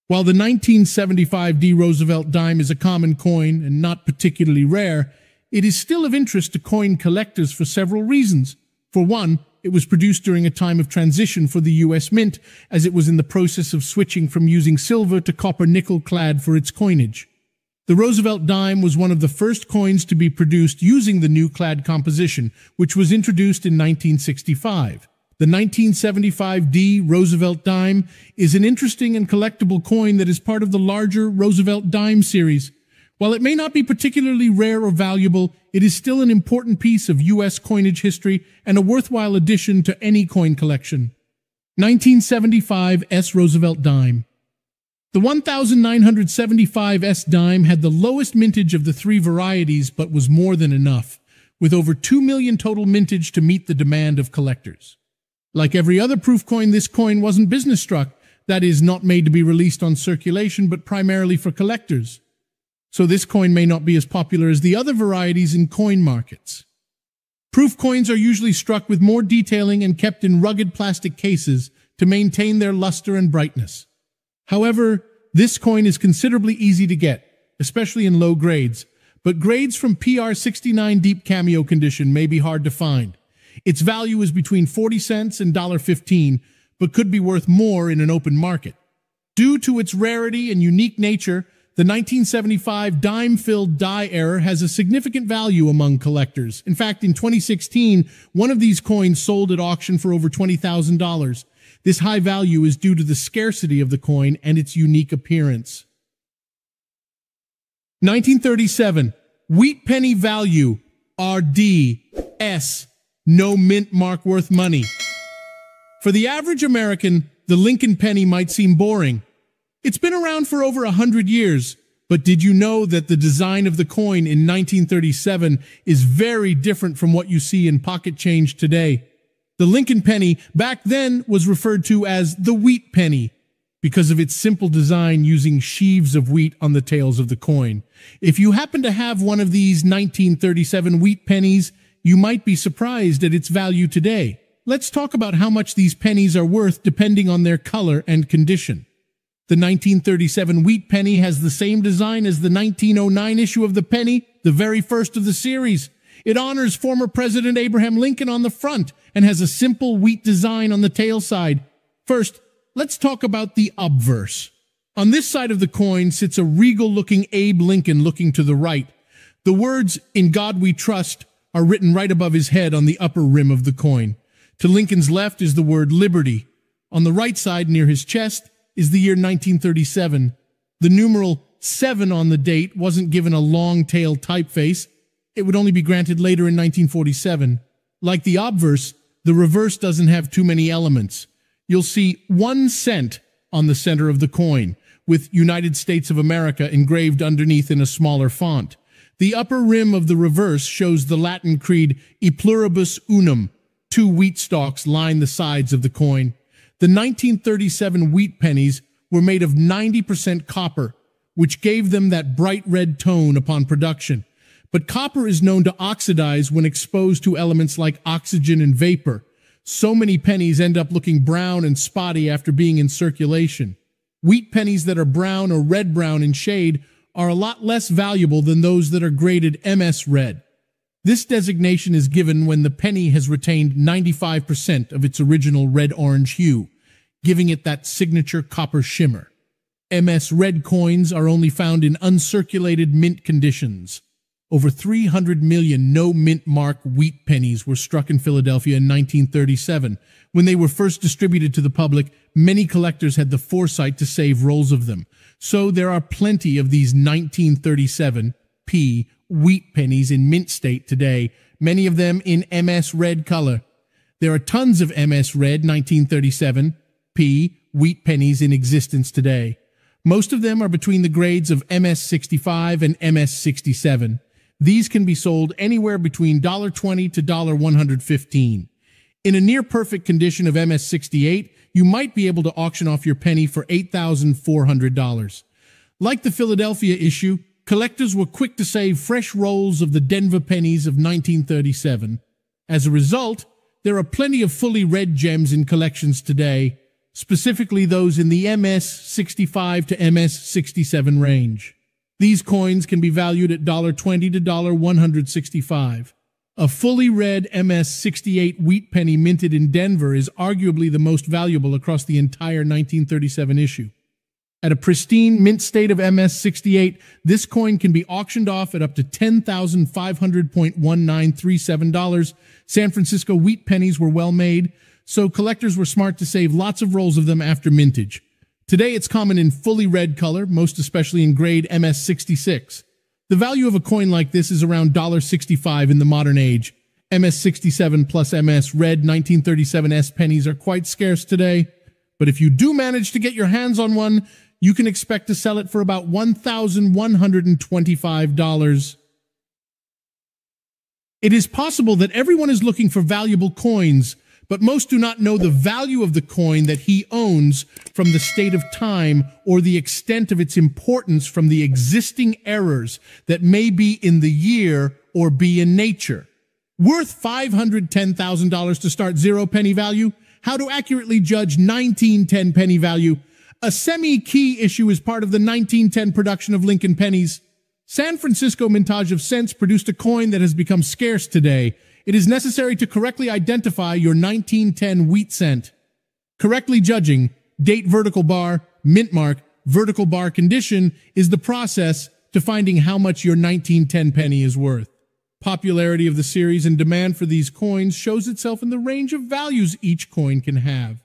While the 1975 D. Roosevelt dime is a common coin and not particularly rare, it is still of interest to coin collectors for several reasons. For one, it was produced during a time of transition for the U.S. Mint, as it was in the process of switching from using silver to copper nickel clad for its coinage. The Roosevelt dime was one of the first coins to be produced using the new clad composition, which was introduced in 1965. The 1975 D. Roosevelt dime is an interesting and collectible coin that is part of the larger Roosevelt dime series. While it may not be particularly rare or valuable, it is still an important piece of U.S. coinage history and a worthwhile addition to any coin collection. 1975 S. Roosevelt Dime. The 1975 S. Dime had the lowest mintage of the three varieties, but was more than enough, with over 2 million total mintage to meet the demand of collectors. Like every other proof coin, this coin wasn't business-struck, that is, not made to be released on circulation, but primarily for collectors. So this coin may not be as popular as the other varieties in coin markets. Proof coins are usually struck with more detailing and kept in rugged plastic cases to maintain their luster and brightness. However, this coin is considerably easy to get, especially in low grades, but grades from PR69 deep cameo condition may be hard to find. Its value is between 40 cents and $1.15, but could be worth more in an open market. Due to its rarity and unique nature, the 1975 dime-filled die error has a significant value among collectors. In fact, in 2016, one of these coins sold at auction for over $20,000. This high value is due to the scarcity of the coin and its unique appearance. 1937 Wheat Penny Value RDS No Mint Mark Worth Money. For the average American, the Lincoln penny might seem boring. It's been around for over 100 years, but did you know that the design of the coin in 1937 is very different from what you see in pocket change today? The Lincoln penny back then was referred to as the wheat penny because of its simple design using sheaves of wheat on the tails of the coin. If you happen to have one of these 1937 wheat pennies, you might be surprised at its value today. Let's talk about how much these pennies are worth depending on their color and condition. The 1937 Wheat Penny has the same design as the 1909 issue of the penny, the very first of the series. It honors former President Abraham Lincoln on the front and has a simple wheat design on the tail side. First, let's talk about the obverse. On this side of the coin sits a regal-looking Abe Lincoln looking to the right. The words, "In God We Trust," are written right above his head on the upper rim of the coin. To Lincoln's left is the word "Liberty." On the right side, near his chest, is the year 1937. The numeral 7 on the date wasn't given a long-tail typeface. It would only be granted later in 1947. Like the obverse, the reverse doesn't have too many elements. You'll see 1 cent on the center of the coin, with United States of America engraved underneath in a smaller font. The upper rim of the reverse shows the Latin creed "E pluribus unum." 2 wheat stalks line the sides of the coin. The 1937 wheat pennies were made of 90% copper, which gave them that bright red tone upon production. But copper is known to oxidize when exposed to elements like oxygen and vapor. So many pennies end up looking brown and spotty after being in circulation. Wheat pennies that are brown or red-brown in shade are a lot less valuable than those that are graded MS red. This designation is given when the penny has retained 95% of its original red-orange hue, giving it that signature copper shimmer. MS red coins are only found in uncirculated mint conditions. Over 300 million no-mint mark wheat pennies were struck in Philadelphia in 1937. When they were first distributed to the public, many collectors had the foresight to save rolls of them. So there are plenty of these 1937 P wheat pennies in mint state today, many of them in MS red color. There are tons of MS red 1937 P wheat pennies in existence today. Most of them are between the grades of MS 65 and MS 67. These can be sold anywhere between $1.20 to $1.115. In a near-perfect condition of MS 68, you might be able to auction off your penny for $8,400. Like the Philadelphia issue, collectors were quick to save fresh rolls of the Denver pennies of 1937. As a result, there are plenty of fully red gems in collections today, specifically those in the MS 65 to MS 67 range. These coins can be valued at $1.20 to $1.165. A fully red MS 68 wheat penny minted in Denver is arguably the most valuable across the entire 1937 issue. At a pristine mint state of MS 68, this coin can be auctioned off at up to $10,500.1937. San Francisco wheat pennies were well made, so collectors were smart to save lots of rolls of them after mintage. Today it's common in fully red color, most especially in grade MS 66. The value of a coin like this is around $1.65 in the modern age. MS 67 plus MS red 1937S pennies are quite scarce today, but if you do manage to get your hands on one, you can expect to sell it for about $1,125. It is possible that everyone is looking for valuable coins, but most do not know the value of the coin that he owns from the state of time or the extent of its importance from the existing errors that may be in the year or be in nature. Worth $510,000 to start 0 penny value? How to accurately judge 1910 penny value? A semi-key issue is part of the 1910 production of Lincoln pennies. San Francisco mintage of cents produced a coin that has become scarce today. It is necessary to correctly identify your 1910 wheat cent. Correctly judging date, vertical bar, mint mark, vertical bar condition is the process to finding how much your 1910 penny is worth. Popularity of the series and demand for these coins shows itself in the range of values each coin can have.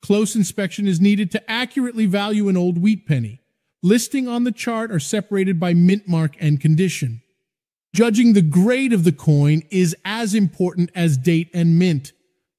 Close inspection is needed to accurately value an old wheat penny. Listing on the chart are separated by mint mark and condition. Judging the grade of the coin is as important as date and mint.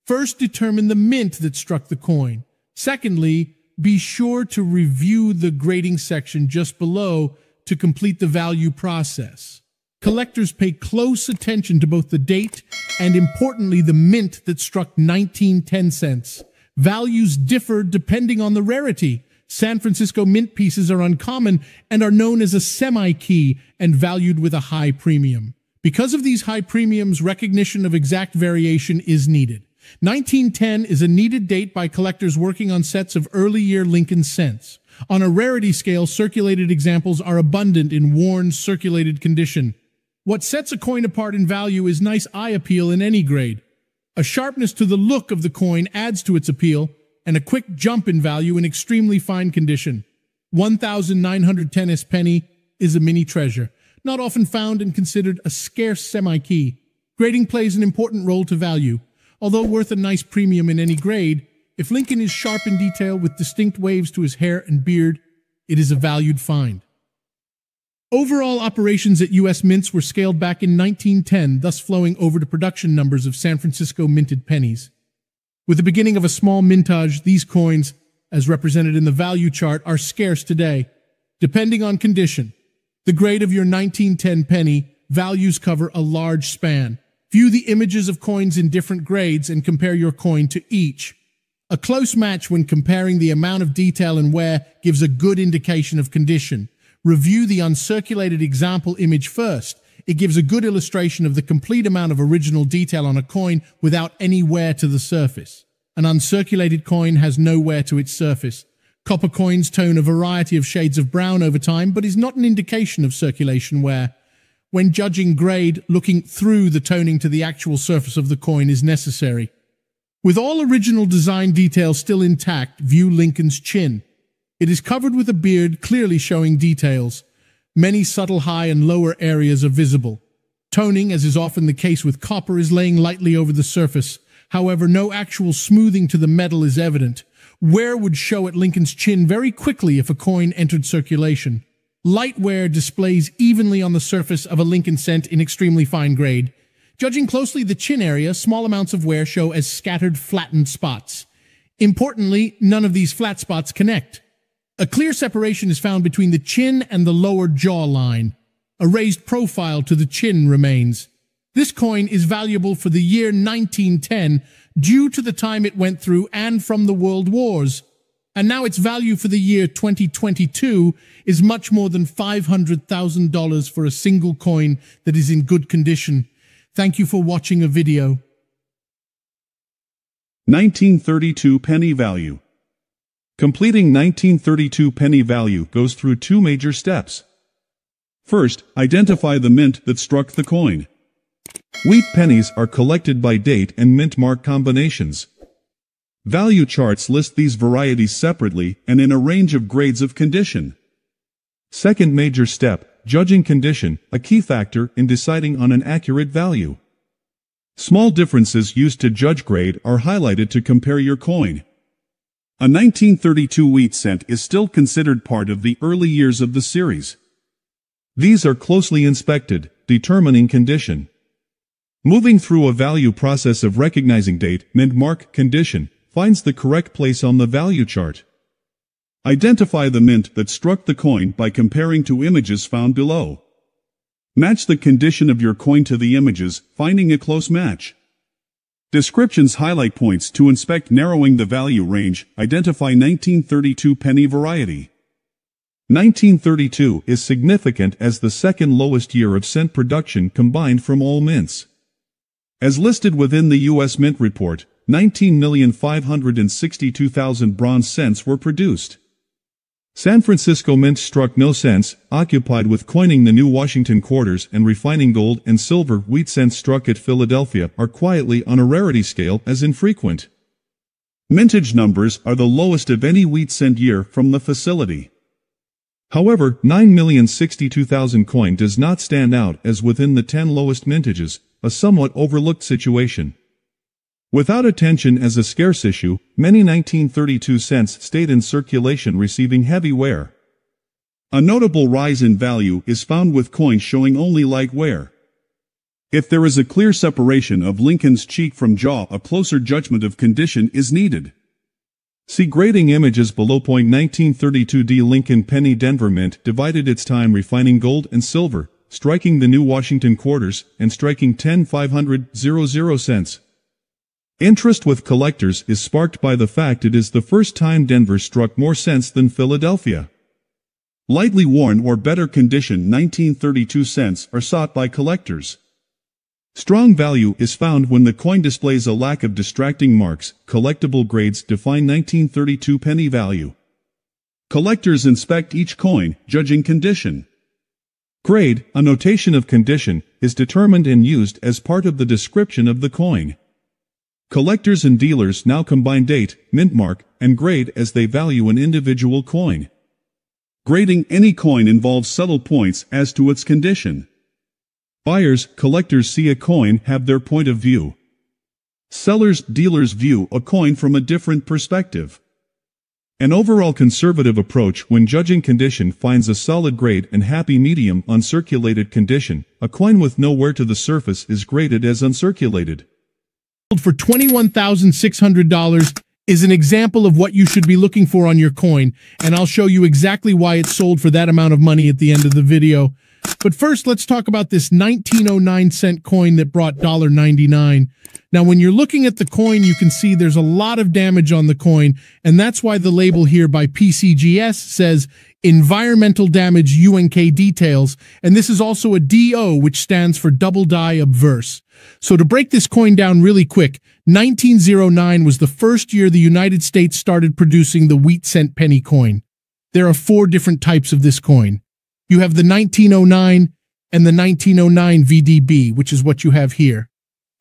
First, determine the mint that struck the coin. Secondly, be sure to review the grading section just below to complete the value process. Collectors pay close attention to both the date and, importantly, the mint that struck 1910 cents. Values differ depending on the rarity. San Francisco mint pieces are uncommon and are known as a semi-key and valued with a high premium. Because of these high premiums, recognition of exact variation is needed. 1910 is a needed date by collectors working on sets of early year Lincoln cents. On a rarity scale, circulated examples are abundant in worn, circulated condition. What sets a coin apart in value is nice eye appeal in any grade. A sharpness to the look of the coin adds to its appeal, and a quick jump in value in extremely fine condition. 1910 penny is a mini treasure, not often found and considered a scarce semi-key. Grading plays an important role to value. Although worth a nice premium in any grade, if Lincoln is sharp in detail with distinct waves to his hair and beard, it is a valued find. Overall operations at U.S. mints were scaled back in 1910, thus flowing over to production numbers of San Francisco minted pennies. With the beginning of a small mintage, these coins, as represented in the value chart, are scarce today. Depending on condition, the grade of your 1910 penny, values cover a large span. View the images of coins in different grades and compare your coin to each. A close match when comparing the amount of detail and wear gives a good indication of condition. Review the uncirculated example image first. It gives a good illustration of the complete amount of original detail on a coin without any wear to the surface. An uncirculated coin has no wear to its surface. Copper coins tone a variety of shades of brown over time, but is not an indication of circulation wear. When judging grade, looking through the toning to the actual surface of the coin is necessary. With all original design details still intact, view Lincoln's chin. It is covered with a beard clearly showing details. Many subtle high and lower areas are visible. Toning, as is often the case with copper, is laying lightly over the surface. However, no actual smoothing to the metal is evident. Wear would show at Lincoln's chin very quickly if a coin entered circulation. Light wear displays evenly on the surface of a Lincoln cent in extremely fine grade. Judging closely the chin area, small amounts of wear show as scattered, flattened spots. Importantly, none of these flat spots connect. A clear separation is found between the chin and the lower jawline. A raised profile to the chin remains. This coin is valuable for the year 1910 due to the time it went through and from the World Wars. And now its value for the year 2022 is much more than $500,000 for a single coin that is in good condition. Thank you for watching a video. 1932 penny value. Completing 1932 penny value goes through two major steps. First, identify the mint that struck the coin. Wheat pennies are collected by date and mint mark combinations. Value charts list these varieties separately and in a range of grades of condition. Second major step, judging condition, a key factor in deciding on an accurate value. Small differences used to judge grade are highlighted to compare your coin. A 1932 wheat cent is still considered part of the early years of the series. These are closely inspected, determining condition. Moving through a value process of recognizing date, mint mark, condition, finds the correct place on the value chart. Identify the mint that struck the coin by comparing to images found below. Match the condition of your coin to the images, finding a close match. Descriptions highlight points to inspect, narrowing the value range. Identify 1932 penny variety. 1932 is significant as the second lowest year of cent production combined from all mints. As listed within the U.S. Mint Report, 19,562,000 bronze cents were produced. San Francisco Mint struck no cents, occupied with coining the new Washington quarters and refining gold and silver. Wheat cents struck at Philadelphia are quietly on a rarity scale as infrequent. Mintage numbers are the lowest of any wheat cent year from the facility. However, 9,062,000 coin does not stand out as within the 10 lowest mintages, a somewhat overlooked situation. Without attention as a scarce issue, many 1932 cents stayed in circulation, receiving heavy wear. A notable rise in value is found with coins showing only light wear. If there is a clear separation of Lincoln's cheek from jaw, a closer judgment of condition is needed. See grading images below. 1932D Lincoln Penny Denver Mint divided its time refining gold and silver, striking the new Washington quarters, and striking 10,500 cents. Interest with collectors is sparked by the fact it is the first time Denver struck more cents than Philadelphia. Lightly worn or better condition 1932 cents are sought by collectors. Strong value is found when the coin displays a lack of distracting marks. Collectible grades define 1932 penny value. Collectors inspect each coin, judging condition. Grade, a notation of condition, is determined and used as part of the description of the coin. Collectors and dealers now combine date, mint mark, and grade as they value an individual coin. Grading any coin involves subtle points as to its condition. Buyers, collectors see a coin, have their point of view. Sellers, dealers view a coin from a different perspective. An overall conservative approach when judging condition finds a solid grade and happy medium on uncirculated condition. A coin with nowhere to the surface is graded as uncirculated. For $21,600 is an example of what you should be looking for on your coin, and I'll show you exactly why it sold for that amount of money at the end of the video. But first, let's talk about this 1909 cent coin that brought $1.99. Now, when you're looking at the coin, you can see there's a lot of damage on the coin, and that's why the label here by PCGS says environmental damage UNK details, and this is also a DO, which stands for double die obverse. So to break this coin down really quick, 1909 was the first year the United States started producing the wheat cent penny coin. There are four different types of this coin. You have the 1909 and the 1909 VDB, which is what you have here.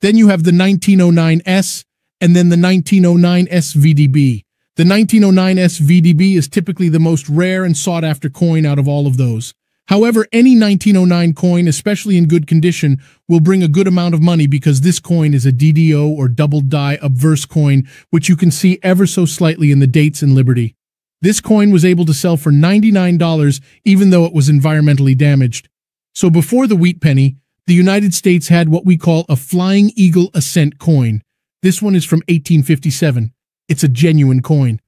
Then you have the 1909 S and then the 1909 S VDB. The 1909 S VDB is typically the most rare and sought-after coin out of all of those. However, any 1909 coin, especially in good condition, will bring a good amount of money because this coin is a DDO or double die obverse coin, which you can see ever so slightly in the dates and liberty. This coin was able to sell for $99 even though it was environmentally damaged. So before the wheat penny, the United States had what we call a Flying Eagle cent coin. This one is from 1857. It's a genuine coin.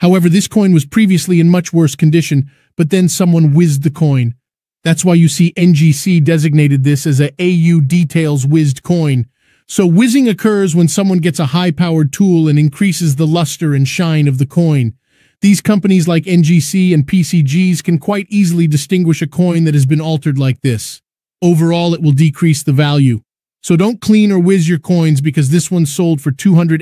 However, this coin was previously in much worse condition, but then someone whizzed the coin. That's why you see NGC designated this as a AU details whizzed coin. So whizzing occurs when someone gets a high-powered tool and increases the luster and shine of the coin. These companies like NGC and PCGS can quite easily distinguish a coin that has been altered like this. Overall, it will decrease the value. So don't clean or whiz your coins because this one sold for $288.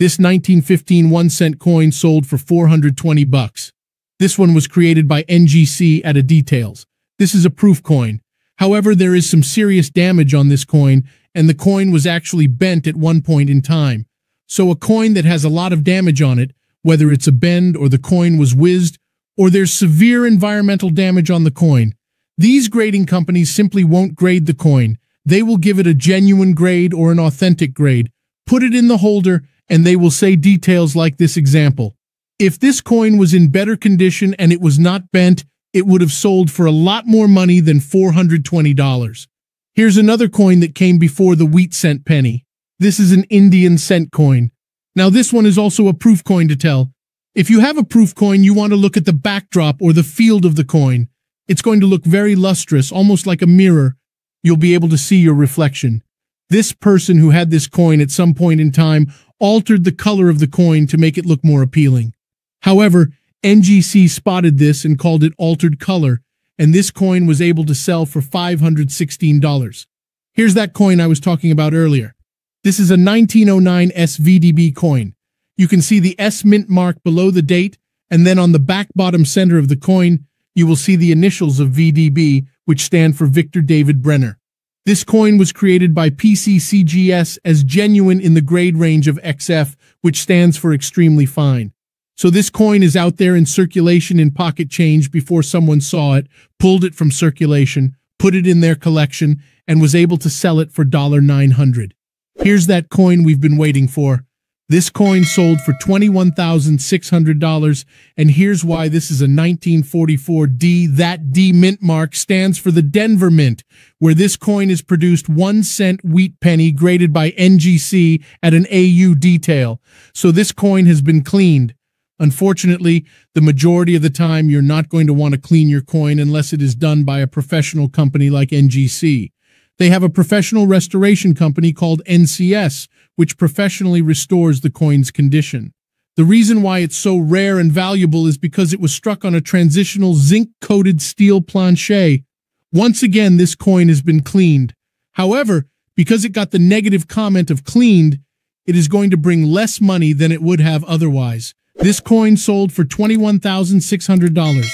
This 1915 1-cent coin sold for $420. This one was created by NGC at a details. This is a proof coin. However, there is some serious damage on this coin, and the coin was actually bent at one point in time. So a coin that has a lot of damage on it, whether it's a bend or the coin was whizzed, or there's severe environmental damage on the coin. These grading companies simply won't grade the coin. They will give it a genuine grade or an authentic grade, put it in the holder, and they will say details like this example. If this coin was in better condition and it was not bent, it would have sold for a lot more money than $420. Here's another coin that came before the wheat cent penny. This is an Indian cent coin. Now this one is also a proof coin to tell. If you have a proof coin, you want to look at the backdrop or the field of the coin. It's going to look very lustrous, almost like a mirror. You'll be able to see your reflection. This person who had this coin at some point in time altered the color of the coin to make it look more appealing. However, NGC spotted this and called it altered color, and this coin was able to sell for $516. Here's that coin I was talking about earlier. This is a 1909 SVDB coin. You can see the S mint mark below the date, and then on the back bottom center of the coin, you will see the initials of VDB, which stand for Victor David Brenner. This coin was created by PCCGS as genuine in the grade range of XF, which stands for extremely fine. So this coin is out there in circulation in pocket change before someone saw it, pulled it from circulation, put it in their collection, and was able to sell it for $900. Here's that coin we've been waiting for. This coin sold for $21,600, and here's why. This is a 1944 D. That D mint mark stands for the Denver Mint, where this coin is produced 1-cent wheat penny graded by NGC at an AU detail. So this coin has been cleaned. Unfortunately, the majority of the time, you're not going to want to clean your coin unless it is done by a professional company like NGC. They have a professional restoration company called NCS, which professionally restores the coin's condition. The reason why it's so rare and valuable is because it was struck on a transitional zinc-coated steel planche. Once again, this coin has been cleaned. However, because it got the negative comment of cleaned, it is going to bring less money than it would have otherwise. This coin sold for $21,600.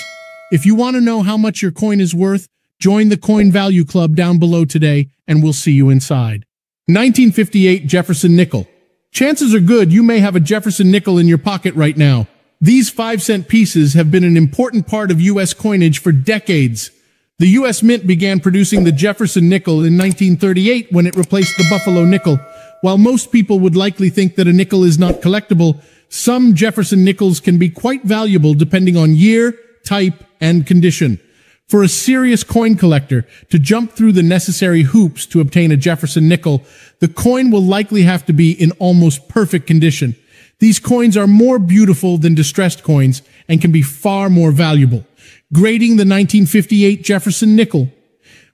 If you want to know how much your coin is worth, join the Coin Value Club down below today, and we'll see you inside. 1958 Jefferson Nickel. Chances are good you may have a Jefferson nickel in your pocket right now. These 5-cent pieces have been an important part of U.S. coinage for decades. The U.S. Mint began producing the Jefferson nickel in 1938 when it replaced the Buffalo nickel. While most people would likely think that a nickel is not collectible, some Jefferson nickels can be quite valuable depending on year, type, and condition. For a serious coin collector to jump through the necessary hoops to obtain a Jefferson nickel, the coin will likely have to be in almost perfect condition. These coins are more beautiful than distressed coins and can be far more valuable. Grading the 1958 Jefferson nickel.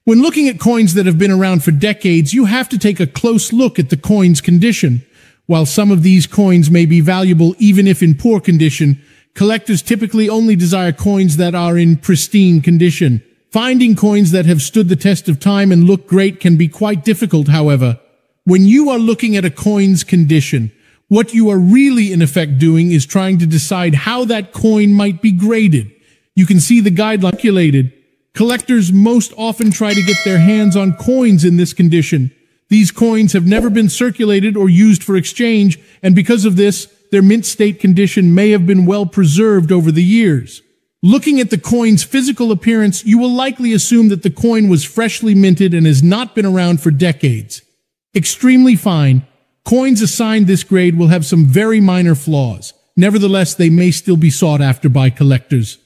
When looking at coins that have been around for decades, you have to take a close look at the coin's condition. While some of these coins may be valuable even if in poor condition, collectors typically only desire coins that are in pristine condition. Finding coins that have stood the test of time and look great can be quite difficult, however. When you are looking at a coin's condition, what you are really in effect doing is trying to decide how that coin might be graded. You can see the guideline calculated. Collectors most often try to get their hands on coins in this condition. These coins have never been circulated or used for exchange, and because of this, their mint state condition may have been well preserved over the years. Looking at the coin's physical appearance, you will likely assume that the coin was freshly minted and has not been around for decades. Extremely fine. Coins assigned this grade will have some very minor flaws. Nevertheless, they may still be sought after by collectors.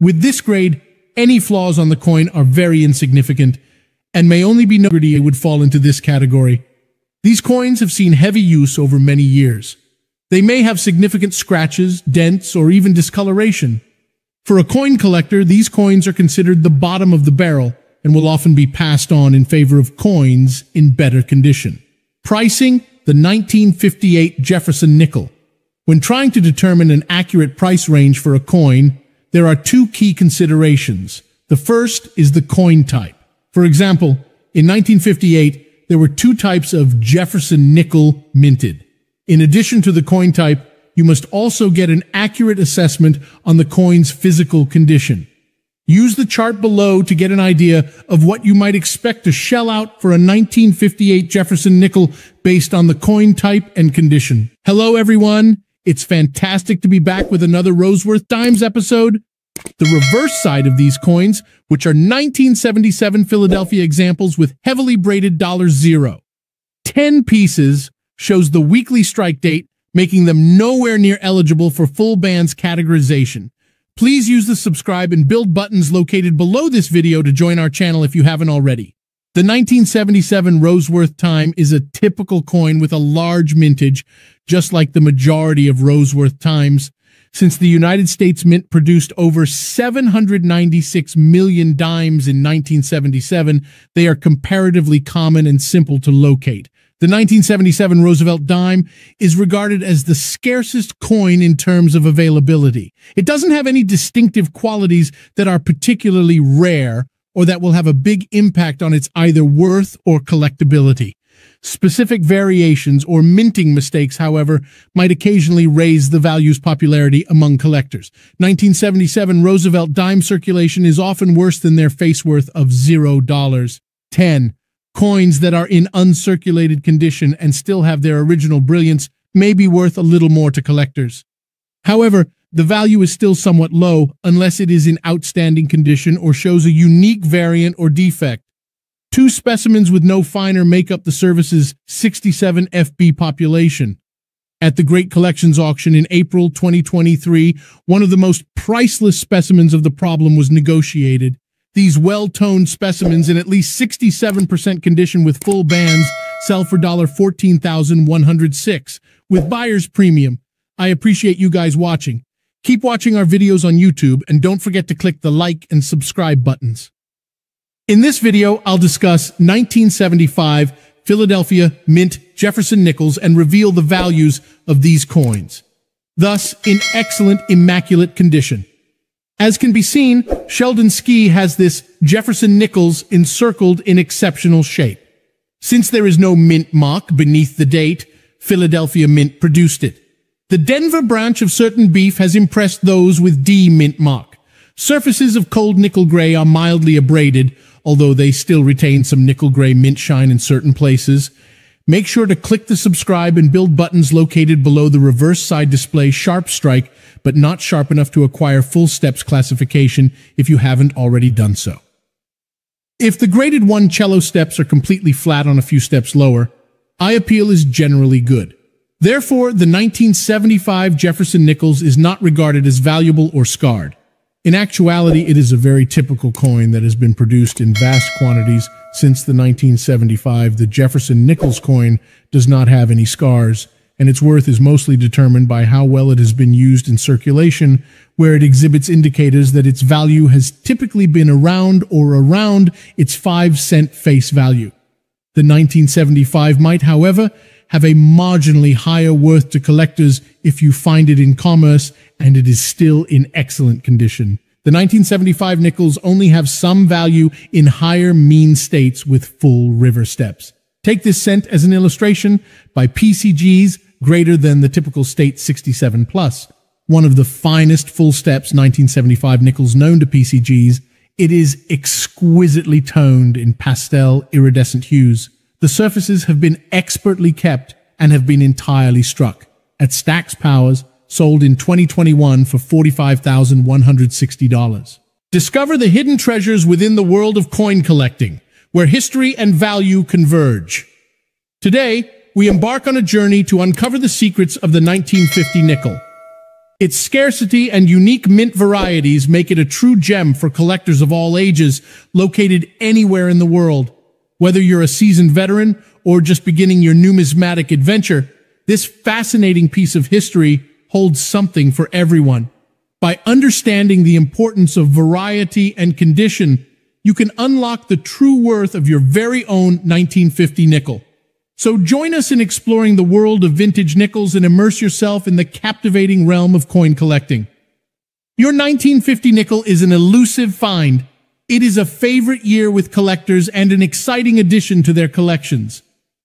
With this grade, any flaws on the coin are very insignificant and may only be noted. It would fall into this category. These coins have seen heavy use over many years. They may have significant scratches, dents, or even discoloration. For a coin collector, these coins are considered the bottom of the barrel and will often be passed on in favor of coins in better condition. Pricing the 1958 Jefferson nickel. When trying to determine an accurate price range for a coin, there are two key considerations. The first is the coin type. For example, in 1958, there were two types of Jefferson nickel minted. In addition to the coin type, you must also get an accurate assessment on the coin's physical condition. Use the chart below to get an idea of what you might expect to shell out for a 1958 Jefferson nickel based on the coin type and condition. Hello, everyone. It's fantastic to be back with another Roosevelt Dimes episode. The reverse side of these coins, which are 1977 Philadelphia examples with heavily braided $0. 10 pieces shows the weekly strike date, making them nowhere near eligible for full band's categorization. Please use the subscribe and build buttons located below this video to join our channel if you haven't already. The 1977 Roosevelt Dime is a typical coin with a large mintage, just like the majority of Roosevelt Dimes. Since the United States Mint produced over 796 million dimes in 1977, they are comparatively common and simple to locate. The 1977 Roosevelt Dime is regarded as the scarcest coin in terms of availability. It doesn't have any distinctive qualities that are particularly rare or that will have a big impact on its either worth or collectability. Specific variations or minting mistakes, however, might occasionally raise the value's popularity among collectors. 1977 Roosevelt Dime circulation is often worse than their face worth of $0. 10. Coins that are in uncirculated condition and still have their original brilliance may be worth a little more to collectors. However, the value is still somewhat low unless it is in outstanding condition or shows a unique variant or defect. Two specimens with no finer make up the service's 67 FB population. At the Great Collections auction in April 2023, one of the most priceless specimens of the problem was negotiated. These well-toned specimens in at least 67% condition with full bands sell for $14,106 with buyer's premium. I appreciate you guys watching. Keep watching our videos on YouTube and don't forget to click the like and subscribe buttons. In this video, I'll discuss 1975 Philadelphia Mint Jefferson Nickels and reveal the values of these coins, thus in excellent, immaculate condition. As can be seen, Sheldon Ski has this Jefferson Nickels encircled in exceptional shape. Since there is no mint mark beneath the date, Philadelphia Mint produced it. The Denver branch of certain beef has impressed those with D mint mark. Surfaces of cold nickel gray are mildly abraded, although they still retain some nickel gray mint shine in certain places. Make sure to click the subscribe and build buttons located below the reverse side display sharp strike, but not sharp enough to acquire full steps classification if you haven't already done so. If the graded 1 cello steps are completely flat on a few steps lower, eye appeal is generally good. Therefore, the 1975 Jefferson Nickels is not regarded as valuable or scarred. In actuality, it is a very typical coin that has been produced in vast quantities since the 1975. The Jefferson Nickels coin does not have any scars, and its worth is mostly determined by how well it has been used in circulation, where it exhibits indicators that its value has typically been around or around its 5-cent face value. The 1975 might, however, have a marginally higher worth to collectors if you find it in commerce, and it is still in excellent condition. The 1975 nickels only have some value in higher mean states with full river steps. Take this cent as an illustration by PCGS, greater than the typical state 67 plus. One of the finest full steps 1975 nickels known to PCGS, it is exquisitely toned in pastel iridescent hues. The surfaces have been expertly kept and have been entirely struck. At Stack's Bowers, sold in 2021 for $45,160. Discover the hidden treasures within the world of coin collecting, where history and value converge. Today, we embark on a journey to uncover the secrets of the 1950 nickel. Its scarcity and unique mint varieties make it a true gem for collectors of all ages, located anywhere in the world. Whether you're a seasoned veteran or just beginning your numismatic adventure, this fascinating piece of history holds something for everyone. By understanding the importance of variety and condition, you can unlock the true worth of your very own 1950 nickel. So join us in exploring the world of vintage nickels and immerse yourself in the captivating realm of coin collecting. Your 1950 nickel is an elusive find. It is a favorite year with collectors and an exciting addition to their collections.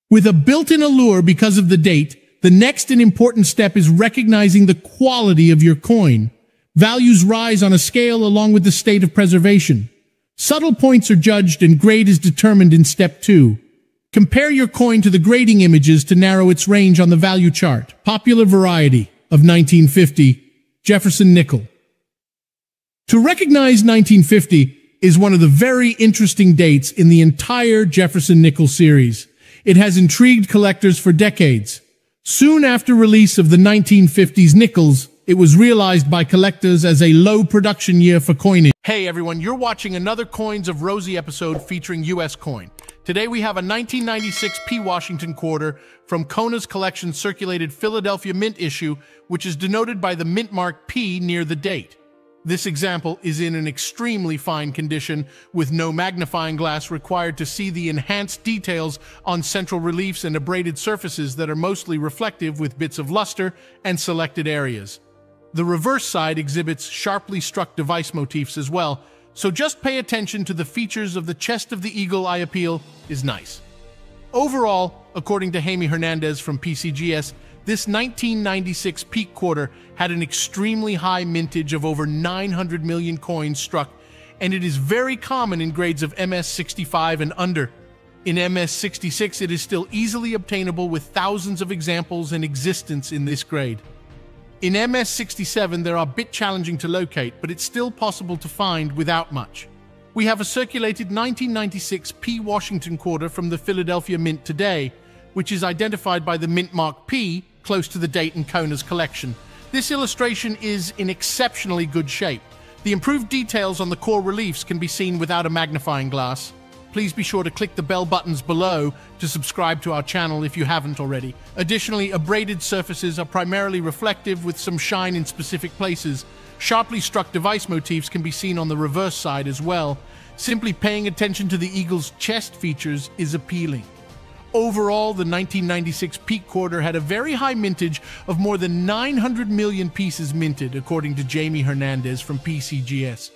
With a built-in allure because of the date, the next and important step is recognizing the quality of your coin. Values rise on a scale along with the state of preservation. Subtle points are judged and grade is determined in step 2. Compare your coin to the grading images to narrow its range on the value chart. Popular variety of 1950, Jefferson Nickel. To recognize 1950, is one of the very interesting dates in the entire Jefferson Nickel series. It has intrigued collectors for decades. Soon after release of the 1950s nickels, it was realized by collectors as a low production year for coinage. Hey everyone, you're watching another Coins of Rosie episode featuring U.S. coin. Today we have a 1996 P. Washington quarter from Kona's collection circulated Philadelphia mint issue, which is denoted by the mint mark P near the date. This example is in an extremely fine condition with no magnifying glass required to see the enhanced details on central reliefs and abraded surfaces that are mostly reflective with bits of luster and selected areas. The reverse side exhibits sharply struck device motifs as well, so just pay attention to the features of the chest of the eagle. Eye appeal is nice. Overall, according to Jaime Hernandez from PCGS, this 1996 peak quarter had an extremely high mintage of over 900 million coins struck, and it is very common in grades of MS 65 and under. In MS 66, it is still easily obtainable with thousands of examples in existence in this grade. In MS 67, they are a bit challenging to locate, but it's still possible to find without much. We have a circulated 1996 P. Washington quarter from the Philadelphia Mint today, which is identified by the mint mark P close to the date in Kona's collection. This illustration is in exceptionally good shape. The improved details on the core reliefs can be seen without a magnifying glass. Please be sure to click the bell buttons below to subscribe to our channel if you haven't already. Additionally, abraded surfaces are primarily reflective with some shine in specific places. Sharply struck device motifs can be seen on the reverse side as well. Simply paying attention to the eagle's chest features is appealing. Overall, the 1996 peak quarter had a very high mintage of more than 900 million pieces minted, according to Jaime Hernandez from PCGS.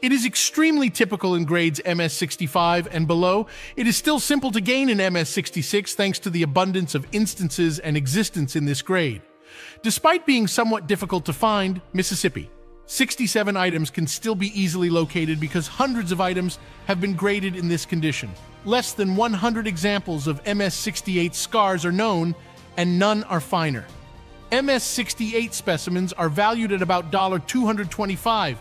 It is extremely typical in grades MS 65 and below. It is still simple to gain in MS 66 thanks to the abundance of instances and existence in this grade. Despite being somewhat difficult to find, Mississippi, 67 items can still be easily located because hundreds of items have been graded in this condition. Less than 100 examples of MS-68 scars are known, and none are finer. MS-68 specimens are valued at about $225.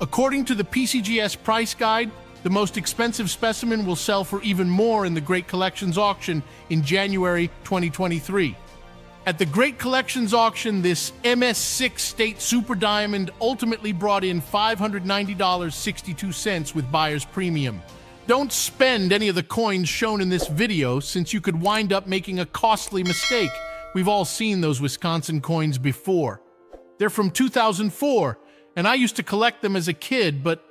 According to the PCGS price guide, the most expensive specimen will sell for even more in the Great Collections auction in January 2023. At the Great Collections auction, this MS-6 State Super Diamond ultimately brought in $590.62 with buyer's premium. Don't spend any of the coins shown in this video, since you could wind up making a costly mistake. We've all seen those Wisconsin coins before. They're from 2004, and I used to collect them as a kid, but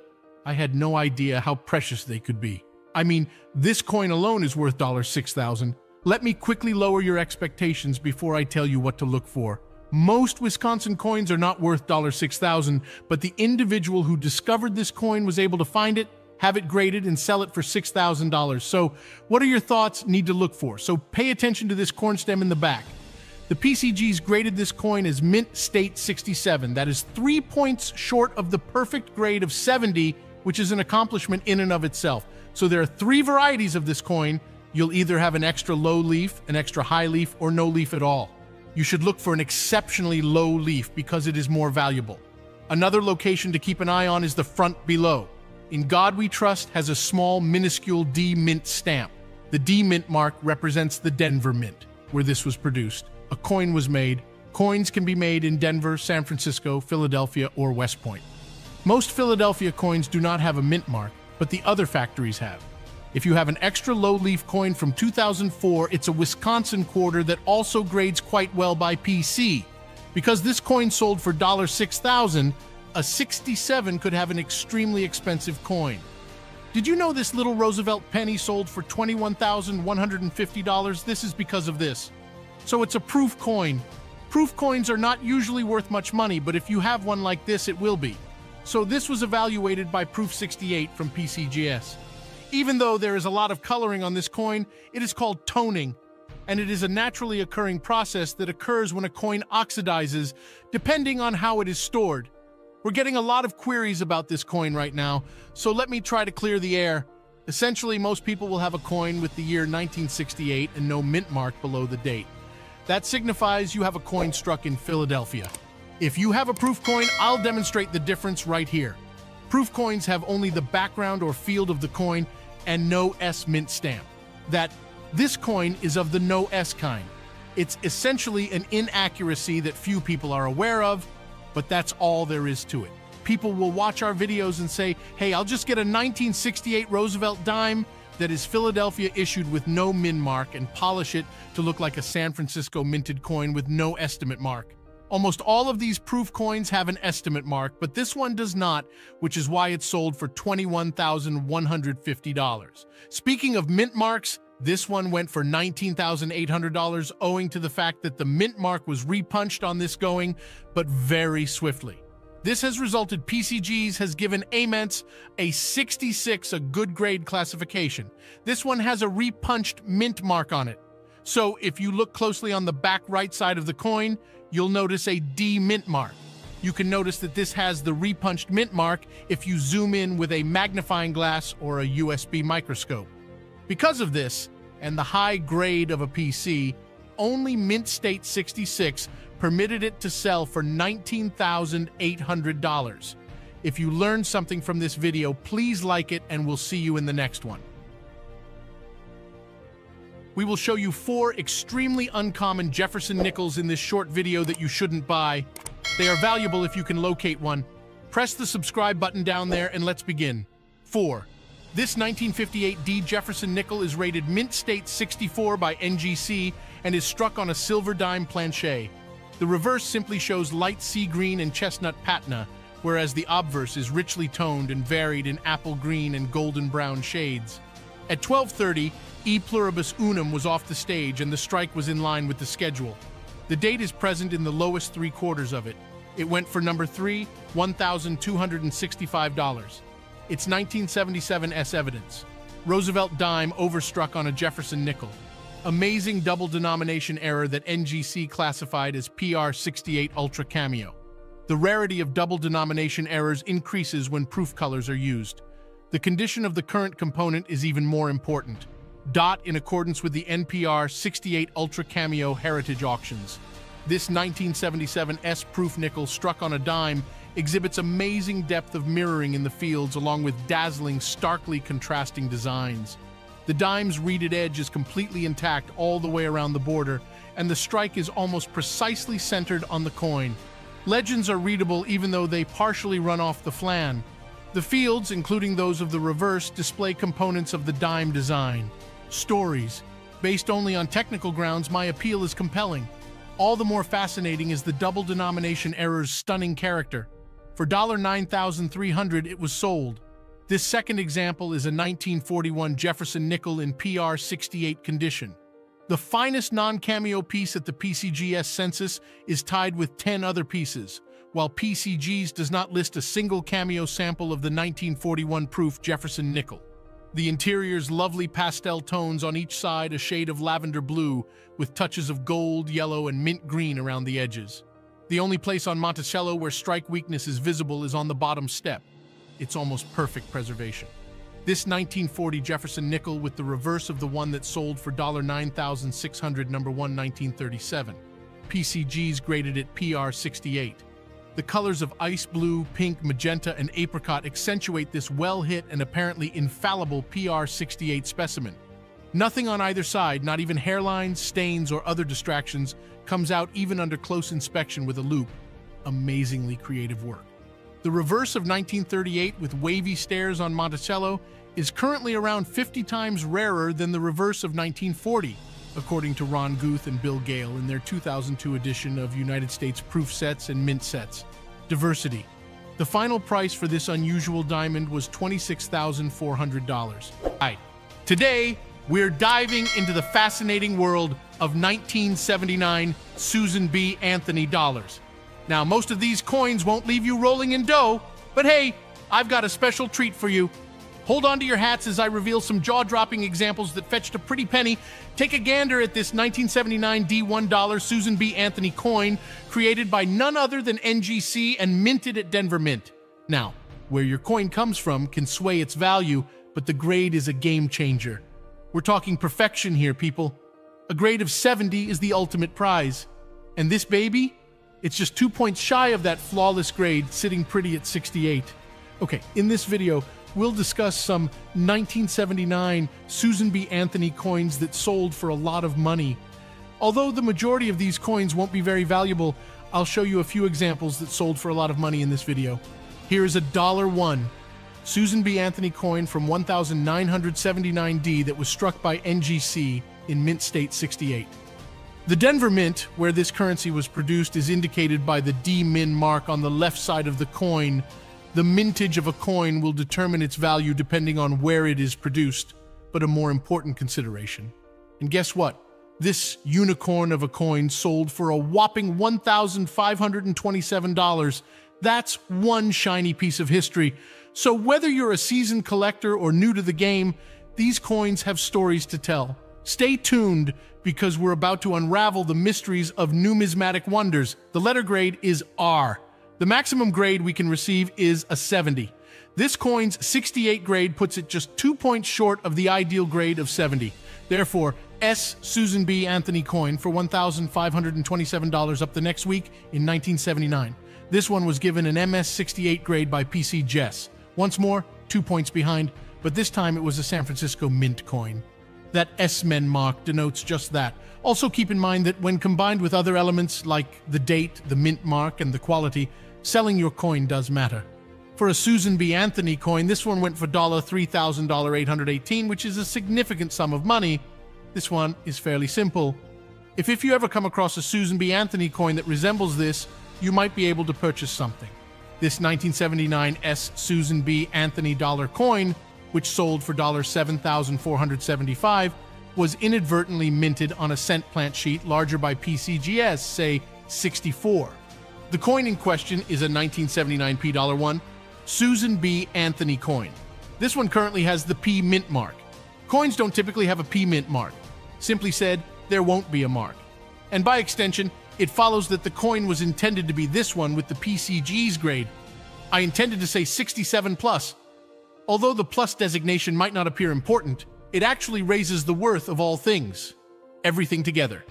I had no idea how precious they could be. I mean, this coin alone is worth $6,000. Let me quickly lower your expectations before I tell you what to look for. Most Wisconsin coins are not worth $6,000, but the individual who discovered this coin was able to find it, have it graded, and sell it for $6,000. So what are your thoughts need to look for? So pay attention to this corn stem in the back. The PCGs graded this coin as Mint State 67. That is 3 points short of the perfect grade of 70, which is an accomplishment in and of itself. So there are three varieties of this coin. You'll either have an extra low leaf, an extra high leaf, or no leaf at all. You should look for an exceptionally low leaf because it is more valuable. Another location to keep an eye on is the front below. In God We Trust has a small, minuscule D Mint stamp. The D Mint mark represents the Denver Mint, where this was produced. A coin was made. Coins can be made in Denver, San Francisco, Philadelphia, or West Point. Most Philadelphia coins do not have a mint mark, but the other factories have. If you have an extra low-leaf coin from 2004, it's a Wisconsin quarter that also grades quite well by PC. Because this coin sold for $6,000, a 67 could have an extremely expensive coin. Did you know this little Roosevelt penny sold for $21,150? This is because of this. So it's a proof coin. Proof coins are not usually worth much money, but if you have one like this, it will be. So this was evaluated by Proof 68 from PCGS. Even though there is a lot of coloring on this coin, it is called toning, and it is a naturally occurring process that occurs when a coin oxidizes, depending on how it is stored. We're getting a lot of queries about this coin right now, so let me try to clear the air. Essentially, most people will have a coin with the year 1968 and no mint mark below the date. That signifies you have a coin struck in Philadelphia. If you have a proof coin, I'll demonstrate the difference right here. Proof coins have only the background or field of the coin and no S mint stamp. This coin is of the no S kind. It's essentially an inaccuracy that few people are aware of, but that's all there is to it. People will watch our videos and say, hey, I'll just get a 1968 Roosevelt dime that is Philadelphia issued with no min mark and polish it to look like a San Francisco minted coin with no estimate mark. Almost all of these proof coins have an estimate mark, but this one does not, which is why it's sold for $21,150. Speaking of mint marks, this one went for $19,800 owing to the fact that the mint mark was repunched on this going, but very swiftly. This has resulted PCGs has given AMENTS a 66, a good grade classification. This one has a repunched mint mark on it. So if you look closely on the back right side of the coin, you'll notice a D mint mark. You can notice that this has the repunched mint mark if you zoom in with a magnifying glass or a USB microscope. Because of this, and the high grade of a PC, only Mint State 66 permitted it to sell for $19,800. If you learned something from this video, please like it, and we'll see you in the next one. We will show you 4 extremely uncommon Jefferson nickels in this short video that you shouldn't buy. They are valuable if you can locate one. Press the subscribe button down there and let's begin. 4. This 1958 D Jefferson nickel is rated Mint State 64 by NGC and is struck on a silver dime planche. The reverse simply shows light sea green and chestnut patina, whereas the obverse is richly toned and varied in apple green and golden brown shades. At 12:30, E Pluribus Unum was off the stage and the strike was in line with the schedule. The date is present in the lowest 3/4 of it. It went for number 3, $1,265. It's 1977 S evidence. Roosevelt dime overstruck on a Jefferson nickel. amazing double denomination error that NGC classified as PR68 Ultra Cameo. The rarity of double denomination errors increases when proof colors are used. The condition of the current component is even more important. DOT in accordance with the NPR 68 Ultra Cameo Heritage Auctions. This 1977 S-proof nickel struck on a dime exhibits amazing depth of mirroring in the fields along with dazzling, starkly contrasting designs. The dime's reeded edge is completely intact all the way around the border, and the strike is almost precisely centered on the coin. Legends are readable even though they partially run off the flan. The fields, including those of the reverse, display components of the dime design. Stories. Based only on technical grounds, my appeal is compelling. All the more fascinating is the double denomination error's stunning character. For $9,300, it was sold. This second example is a 1941 Jefferson Nickel in PR68 condition. The finest non-cameo piece at the PCGS census is tied with 10 other pieces, while PCGS does not list a single cameo sample of the 1941 proof Jefferson Nickel. The interior's lovely pastel tones on each side, a shade of lavender blue, with touches of gold, yellow, and mint green around the edges. The only place on Monticello where strike weakness is visible is on the bottom step. It's almost perfect preservation. This 1940 Jefferson Nickel with the reverse of the one that sold for $9,600, number 1, 1937. PCGS graded at PR 68. The colors of ice blue, pink, magenta, and apricot accentuate this well-hit and apparently infallible PR68 specimen. Nothing on either side, not even hairlines, stains, or other distractions, comes out even under close inspection with a loop. Amazingly creative work. The reverse of 1938 with wavy stairs on Monticello is currently around 50 times rarer than the reverse of 1940, according to Ron Guth and Bill Gale in their 2002 edition of United States Proof Sets and Mint Sets. Diversity. The final price for this unusual diamond was $26,400. Right. Today, we're diving into the fascinating world of 1979 Susan B. Anthony dollars. Now, most of these coins won't leave you rolling in dough, but hey, I've got a special treat for you. Hold on to your hats as I reveal some jaw-dropping examples that fetched a pretty penny. Take a gander at this 1979 D1 Susan B. Anthony coin, created by none other than NGC and minted at Denver Mint. Now, where your coin comes from can sway its value, but the grade is a game-changer. We're talking perfection here, people. A grade of 70 is the ultimate prize. And this baby? It's just 2 points shy of that flawless grade, sitting pretty at 68. Okay, in this video, we'll discuss some 1979 Susan B. Anthony coins that sold for a lot of money. Although the majority of these coins won't be very valuable, I'll show you a few examples that sold for a lot of money in this video. Here is a $1 Susan B. Anthony coin from 1979D that was struck by NGC in Mint State 68. The Denver Mint, where this currency was produced, is indicated by the D-Min mark on the left side of the coin. The mintage of a coin will determine its value depending on where it is produced, but a more important consideration. And guess what? This unicorn of a coin sold for a whopping $1,527. That's one shiny piece of history. So whether you're a seasoned collector or new to the game, these coins have stories to tell. Stay tuned, because we're about to unravel the mysteries of numismatic wonders. The letter grade is R. The maximum grade we can receive is a 70. This coin's 68 grade puts it just 2 points short of the ideal grade of 70. Therefore, S. Susan B. Anthony coin for $1,527 up the next week in 1979. This one was given an MS 68 grade by PCGS. Once more, 2 points behind, but this time it was a San Francisco Mint coin. That S-Men mark denotes just that. Also keep in mind that when combined with other elements like the date, the mint mark, and the quality, selling your coin does matter. For a Susan B. Anthony coin, this one went for $3,818, which is a significant sum of money. This one is fairly simple. If you ever come across a Susan B. Anthony coin that resembles this, you might be able to purchase something. This 1979 S. Susan B. Anthony dollar coin, which sold for $7,475, was inadvertently minted on a cent plant sheet larger by PCGS, say 64. The coin in question is a 1979 P1 Susan B. Anthony coin. This one currently has the P mint mark. Coins don't typically have a P mint mark. simply said, there won't be a mark. And by extension, it follows that the coin was intended to be this one with the PCGS grade. I intended to say 67 plus. Although the plus designation might not appear important, it actually raises the worth of all things, everything together.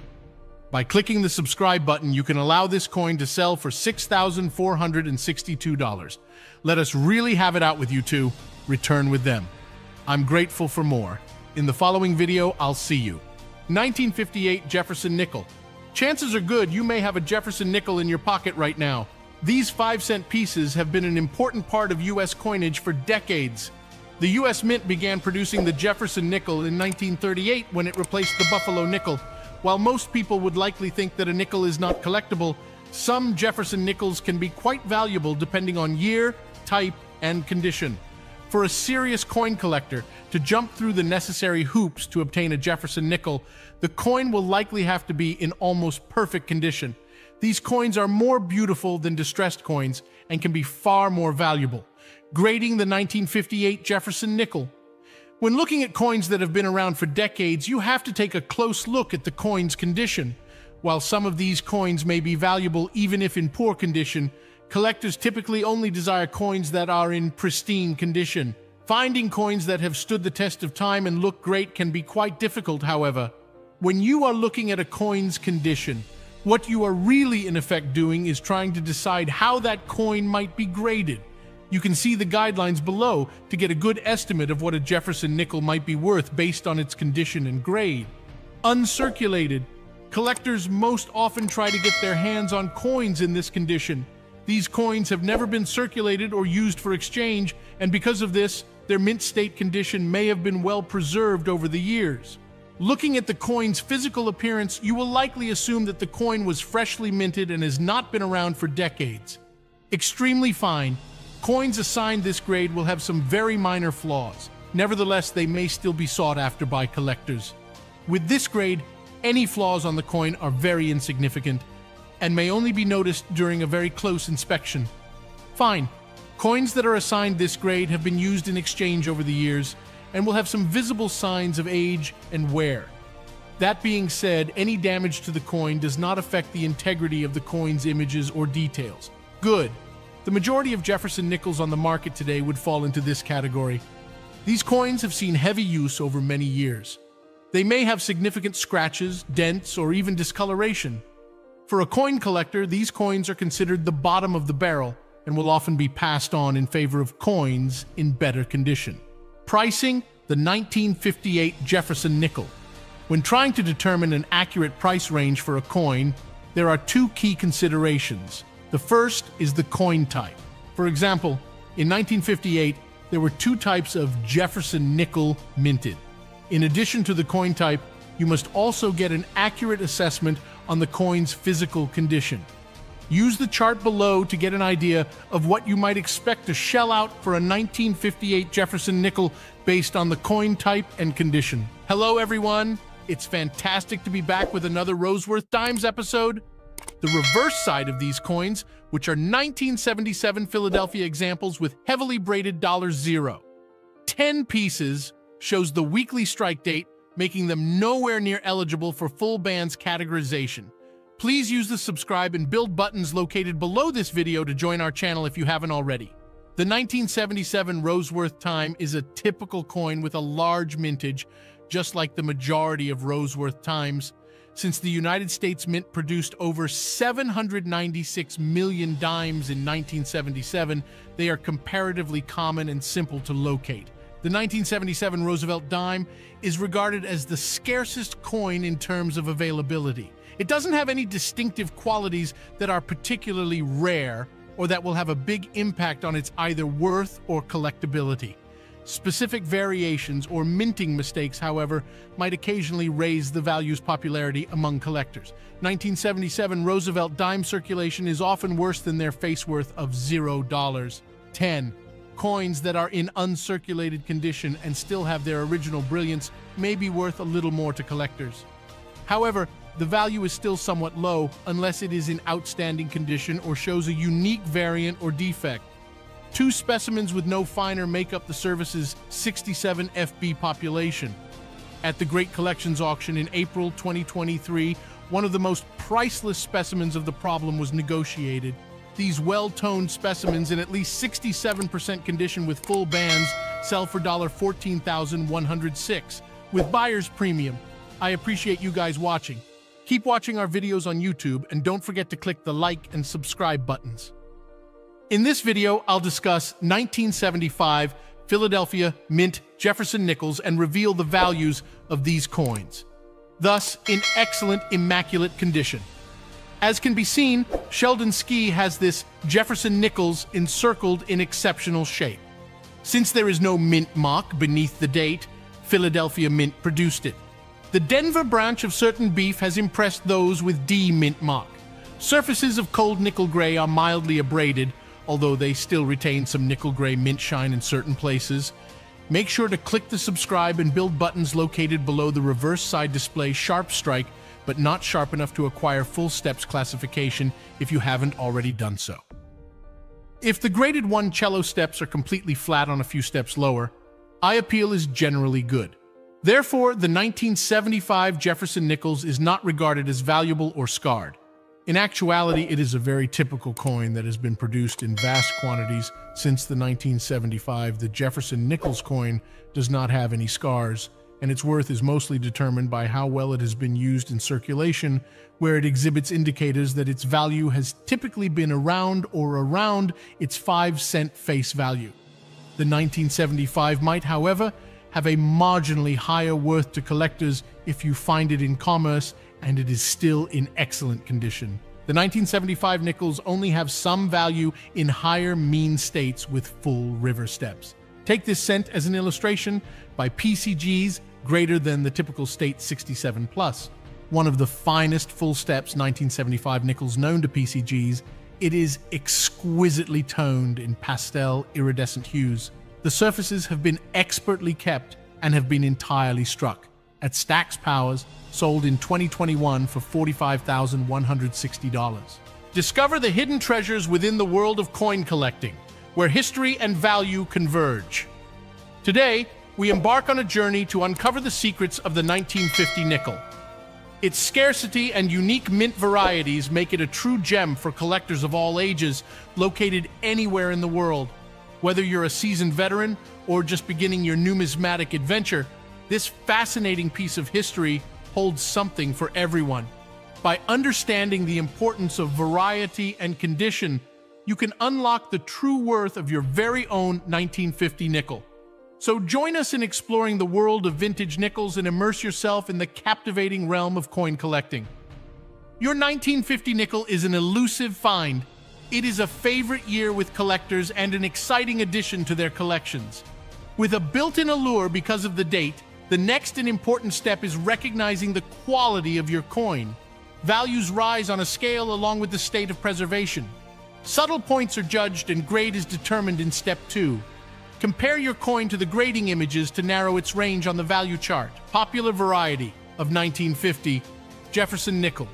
By clicking the subscribe button, you can allow this coin to sell for $6,462. Let us really have it out with you two. Return with them. I'm grateful for more. In the following video, I'll see you. 1958 Jefferson Nickel. Chances are good you may have a Jefferson nickel in your pocket right now. These 5-cent pieces have been an important part of U.S. coinage for decades. The U.S. Mint began producing the Jefferson nickel in 1938 when it replaced the Buffalo nickel. While most people would likely think that a nickel is not collectible, some Jefferson nickels can be quite valuable depending on year, type, and condition. For a serious coin collector to jump through the necessary hoops to obtain a Jefferson nickel, the coin will likely have to be in almost perfect condition. These coins are more beautiful than distressed coins and can be far more valuable. Grading the 1958 Jefferson nickel. When looking at coins that have been around for decades, you have to take a close look at the coin's condition. While some of these coins may be valuable even if in poor condition, collectors typically only desire coins that are in pristine condition. Finding coins that have stood the test of time and look great can be quite difficult, however. When you are looking at a coin's condition, what you are really in effect doing is trying to decide how that coin might be graded. You can see the guidelines below to get a good estimate of what a Jefferson nickel might be worth based on its condition and grade. Uncirculated. Collectors most often try to get their hands on coins in this condition. These coins have never been circulated or used for exchange, and because of this, their mint state condition may have been well preserved over the years. Looking at the coin's physical appearance, you will likely assume that the coin was freshly minted and has not been around for decades. Extremely fine. Coins assigned this grade will have some very minor flaws. Nevertheless, they may still be sought after by collectors. With this grade, any flaws on the coin are very insignificant and may only be noticed during a very close inspection. Fine. Coins that are assigned this grade have been used in exchange over the years and will have some visible signs of age and wear. That being said, any damage to the coin does not affect the integrity of the coin's images or details. Good. The majority of Jefferson nickels on the market today would fall into this category. These coins have seen heavy use over many years. They may have significant scratches, dents, or even discoloration. For a coin collector, these coins are considered the bottom of the barrel and will often be passed on in favor of coins in better condition. Pricing the 1958 Jefferson nickel. When trying to determine an accurate price range for a coin, there are two key considerations. The first is the coin type. For example, in 1958, there were two types of Jefferson nickel minted. In addition to the coin type, you must also get an accurate assessment on the coin's physical condition. Use the chart below to get an idea of what you might expect to shell out for a 1958 Jefferson nickel based on the coin type and condition. Hello everyone, it's fantastic to be back with another Roosevelt Dimes episode. The reverse side of these coins, which are 1977 Philadelphia examples with heavily braided $0. 10 pieces shows the weekly strike date, making them nowhere near eligible for full band's categorization. Please use the subscribe and build buttons located below this video to join our channel if you haven't already. The 1977 Roosevelt Dime is a typical coin with a large mintage, just like the majority of Roosevelt Dimes, since the United States Mint produced over 796 million dimes in 1977, they are comparatively common and simple to locate. The 1977 Roosevelt Dime is regarded as the scarcest coin in terms of availability. It doesn't have any distinctive qualities that are particularly rare or that will have a big impact on its either worth or collectability. Specific variations or minting mistakes, however, might occasionally raise the value's popularity among collectors. 1977 Roosevelt Dime circulation is often worse than their face worth of $0. 10. Coins that are in uncirculated condition and still have their original brilliance may be worth a little more to collectors. However, the value is still somewhat low unless it is in outstanding condition or shows a unique variant or defect. Two specimens with no finer make up the service's 67 FB population. at the Great Collections auction in April 2023, one of the most priceless specimens of the problem was negotiated. These well-toned specimens in at least 67% condition with full bands sell for $14,106 with buyer's premium. I appreciate you guys watching. Keep watching our videos on YouTube and don't forget to click the like and subscribe buttons. In this video, I'll discuss 1975 Philadelphia Mint Jefferson Nickels and reveal the values of these coins, thus in excellent, immaculate condition. As can be seen, Sheldon Ski has this Jefferson Nickels encircled in exceptional shape. Since there is no mint mark beneath the date, Philadelphia Mint produced it. The Denver branch of Certain Beef has impressed those with D mint mark. Surfaces of cold nickel gray are mildly abraded, although they still retain some nickel gray mint shine in certain places. Make sure to click the subscribe and build buttons located below the reverse side display sharp strike, but not sharp enough to acquire full steps classification if you haven't already done so. If the graded 1 cello steps are completely flat on a few steps lower, eye appeal is generally good. Therefore, the 1975 Jefferson Nickels is not regarded as valuable or scarred. In actuality, it is a very typical coin that has been produced in vast quantities since the 1975. The Jefferson Nickels coin does not have any scars, and its worth is mostly determined by how well it has been used in circulation, where it exhibits indicators that its value has typically been around or around its 5-cent face value. The 1975 might, however, have a marginally higher worth to collectors if you find it in commerce, and it is still in excellent condition. The 1975 nickels only have some value in higher mean states with full river steps. Take this cent as an illustration by PCGS, greater than the typical state 67 plus. One of the finest full steps 1975 nickels known to PCGS, it is exquisitely toned in pastel iridescent hues. The surfaces have been expertly kept and have been entirely struck. At Stack's Bowers, sold in 2021 for $45,160. Discover the hidden treasures within the world of coin collecting, where history and value converge. Today, we embark on a journey to uncover the secrets of the 1950 nickel. Its scarcity and unique mint varieties make it a true gem for collectors of all ages, located anywhere in the world. Whether you're a seasoned veteran or just beginning your numismatic adventure, this fascinating piece of history holds something for everyone. By understanding the importance of variety and condition, you can unlock the true worth of your very own 1950 nickel. So join us in exploring the world of vintage nickels and immerse yourself in the captivating realm of coin collecting. Your 1950 nickel is an elusive find. It is a favorite year with collectors and an exciting addition to their collections. With a built-in allure because of the date, the next and important step is recognizing the quality of your coin. Values rise on a scale along with the state of preservation. Subtle points are judged and grade is determined in step 2. Compare your coin to the grading images to narrow its range on the value chart. Popular variety of 1950, Jefferson Nickel.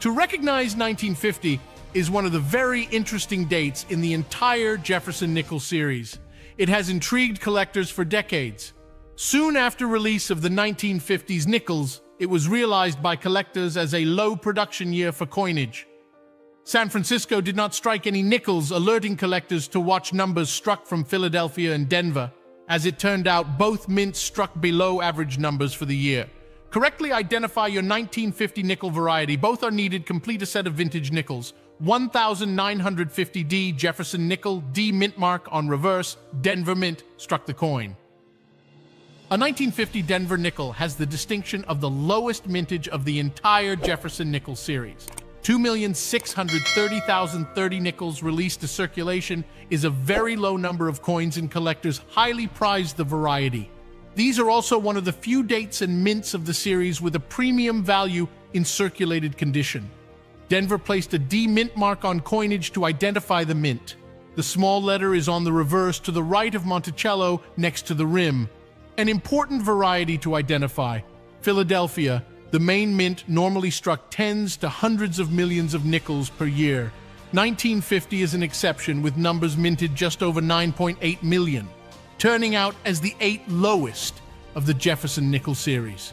To recognize 1950, is one of the very interesting dates in the entire Jefferson Nickel series. It has intrigued collectors for decades. Soon after release of the 1950s nickels, it was realized by collectors as a low production year for coinage. San Francisco did not strike any nickels, alerting collectors to watch numbers struck from Philadelphia and Denver. As it turned out, both mints struck below average numbers for the year. Correctly identify your 1950 nickel variety. Both are needed. Complete a set of vintage nickels. 1950D Jefferson Nickel, D mint mark on reverse, Denver mint struck the coin. A 1950 Denver nickel has the distinction of the lowest mintage of the entire Jefferson Nickel series. 2,630,030 nickels released to circulation is a very low number of coins, and collectors highly prized the variety. These are also one of the few dates and mints of the series with a premium value in circulated condition. Denver placed a D mint mark on coinage to identify the mint. The small letter is on the reverse to the right of Monticello next to the rim. An important variety to identify. Philadelphia, the main mint, normally struck tens to hundreds of millions of nickels per year. 1950 is an exception, with numbers minted just over 9.8 million, turning out as the 8th lowest. of the Jefferson Nickel series.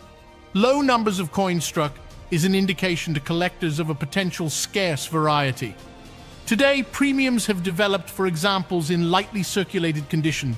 Low numbers of coins struck is an indication to collectors of a potential scarce variety. Today, premiums have developed for examples in lightly circulated condition.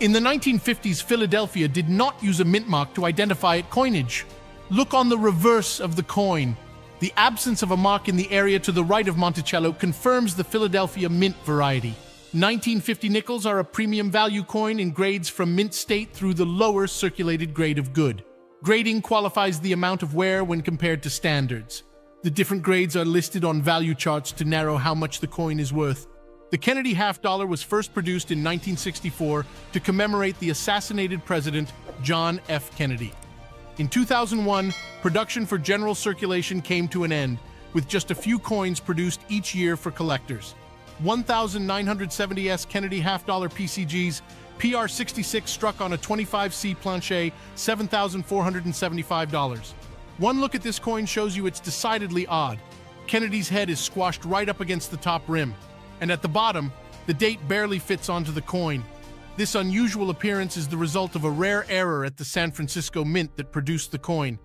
In the 1950s, Philadelphia did not use a mint mark to identify its coinage. Look on the reverse of the coin. The absence of a mark in the area to the right of Monticello confirms the Philadelphia mint variety. 1950 nickels are a premium value coin in grades from mint state through the lower circulated grade of good. Grading qualifies the amount of wear when compared to standards. The different grades are listed on value charts to narrow how much the coin is worth. The Kennedy half-dollar was first produced in 1964 to commemorate the assassinated president, John F. Kennedy. In 2001, production for general circulation came to an end, with just a few coins produced each year for collectors. 1970s Kennedy half-dollar PCGs, PR66 struck on a 25C planche, $7,475. One look at this coin shows you it's decidedly odd. Kennedy's head is squashed right up against the top rim, and at the bottom, the date barely fits onto the coin. This unusual appearance is the result of a rare error at the San Francisco Mint that produced the coin.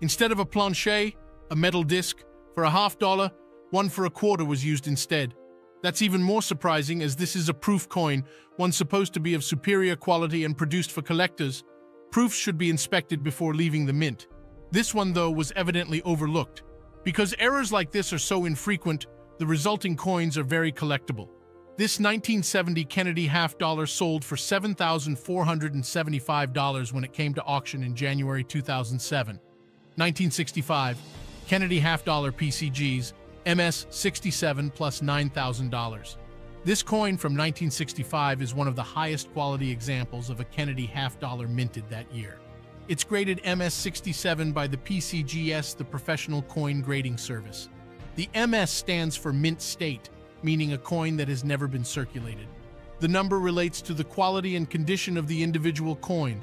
Instead of a planche, a metal disc, for a half-dollar, one for a quarter was used instead. That's even more surprising, as this is a proof coin, one supposed to be of superior quality and produced for collectors. Proofs should be inspected before leaving the mint. This one, though, was evidently overlooked. Because errors like this are so infrequent, the resulting coins are very collectible. This 1970 Kennedy half-dollar sold for $7,475 when it came to auction in January 2007. 1965, Kennedy half-dollar PCGs, MS-67 plus $9,000. This coin from 1965 is one of the highest quality examples of a Kennedy half-dollar minted that year. It's graded MS-67 by the PCGS, the Professional Coin Grading Service. The MS stands for Mint State, meaning a coin that has never been circulated. The number relates to the quality and condition of the individual coin.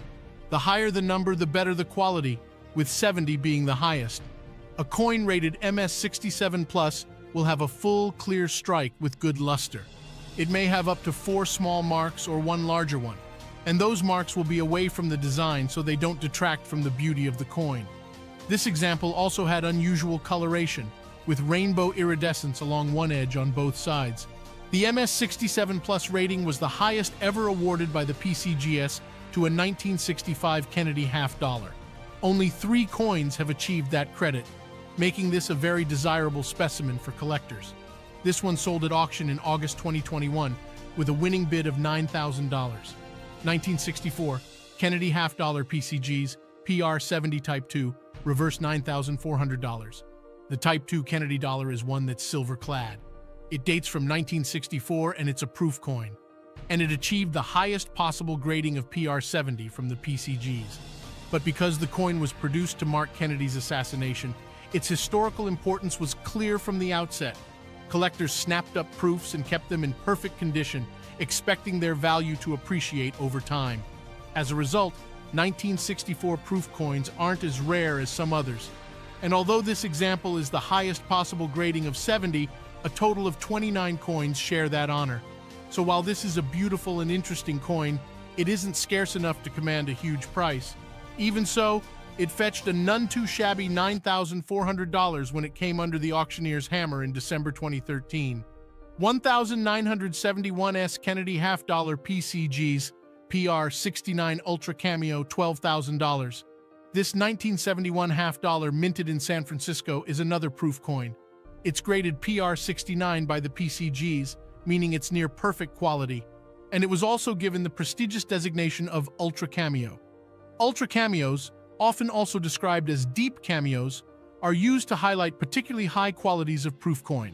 The higher the number, the better the quality, with 70 being the highest. A coin rated MS 67+ will have a full, clear strike with good luster. It may have up to 4 small marks or 1 larger one, and those marks will be away from the design so they don't detract from the beauty of the coin. This example also had unusual coloration, with rainbow iridescence along one edge on both sides. The MS 67+ rating was the highest ever awarded by the PCGS to a 1965 Kennedy half-dollar. Only 3 coins have achieved that credit, making this a very desirable specimen for collectors. This one sold at auction in August 2021 with a winning bid of $9,000. 1964, Kennedy half-dollar PCGs, PR70 Type 2, reverse $9,400. The Type 2 Kennedy dollar is one that's silver-clad. It dates from 1964 and it's a proof coin, and it achieved the highest possible grading of PR70 from the PCGs. But because the coin was produced to mark Kennedy's assassination, its historical importance was clear from the outset. Collectors snapped up proofs and kept them in perfect condition, expecting their value to appreciate over time. As a result, 1964 proof coins aren't as rare as some others. And although this example is the highest possible grading of 70, a total of 29 coins share that honor. So while this is a beautiful and interesting coin, it isn't scarce enough to command a huge price. Even so, it fetched a none too shabby $9,400 when it came under the auctioneer's hammer in December 2013. 1971s Kennedy half-dollar PCGs, PR69 Ultra Cameo, $12,000. This 1971 half-dollar minted in San Francisco is another proof coin. It's graded PR69 by the PCGs, meaning it's near perfect quality, and it was also given the prestigious designation of Ultra Cameo. Ultra cameos, often also described as deep cameos, are used to highlight particularly high qualities of proof coin.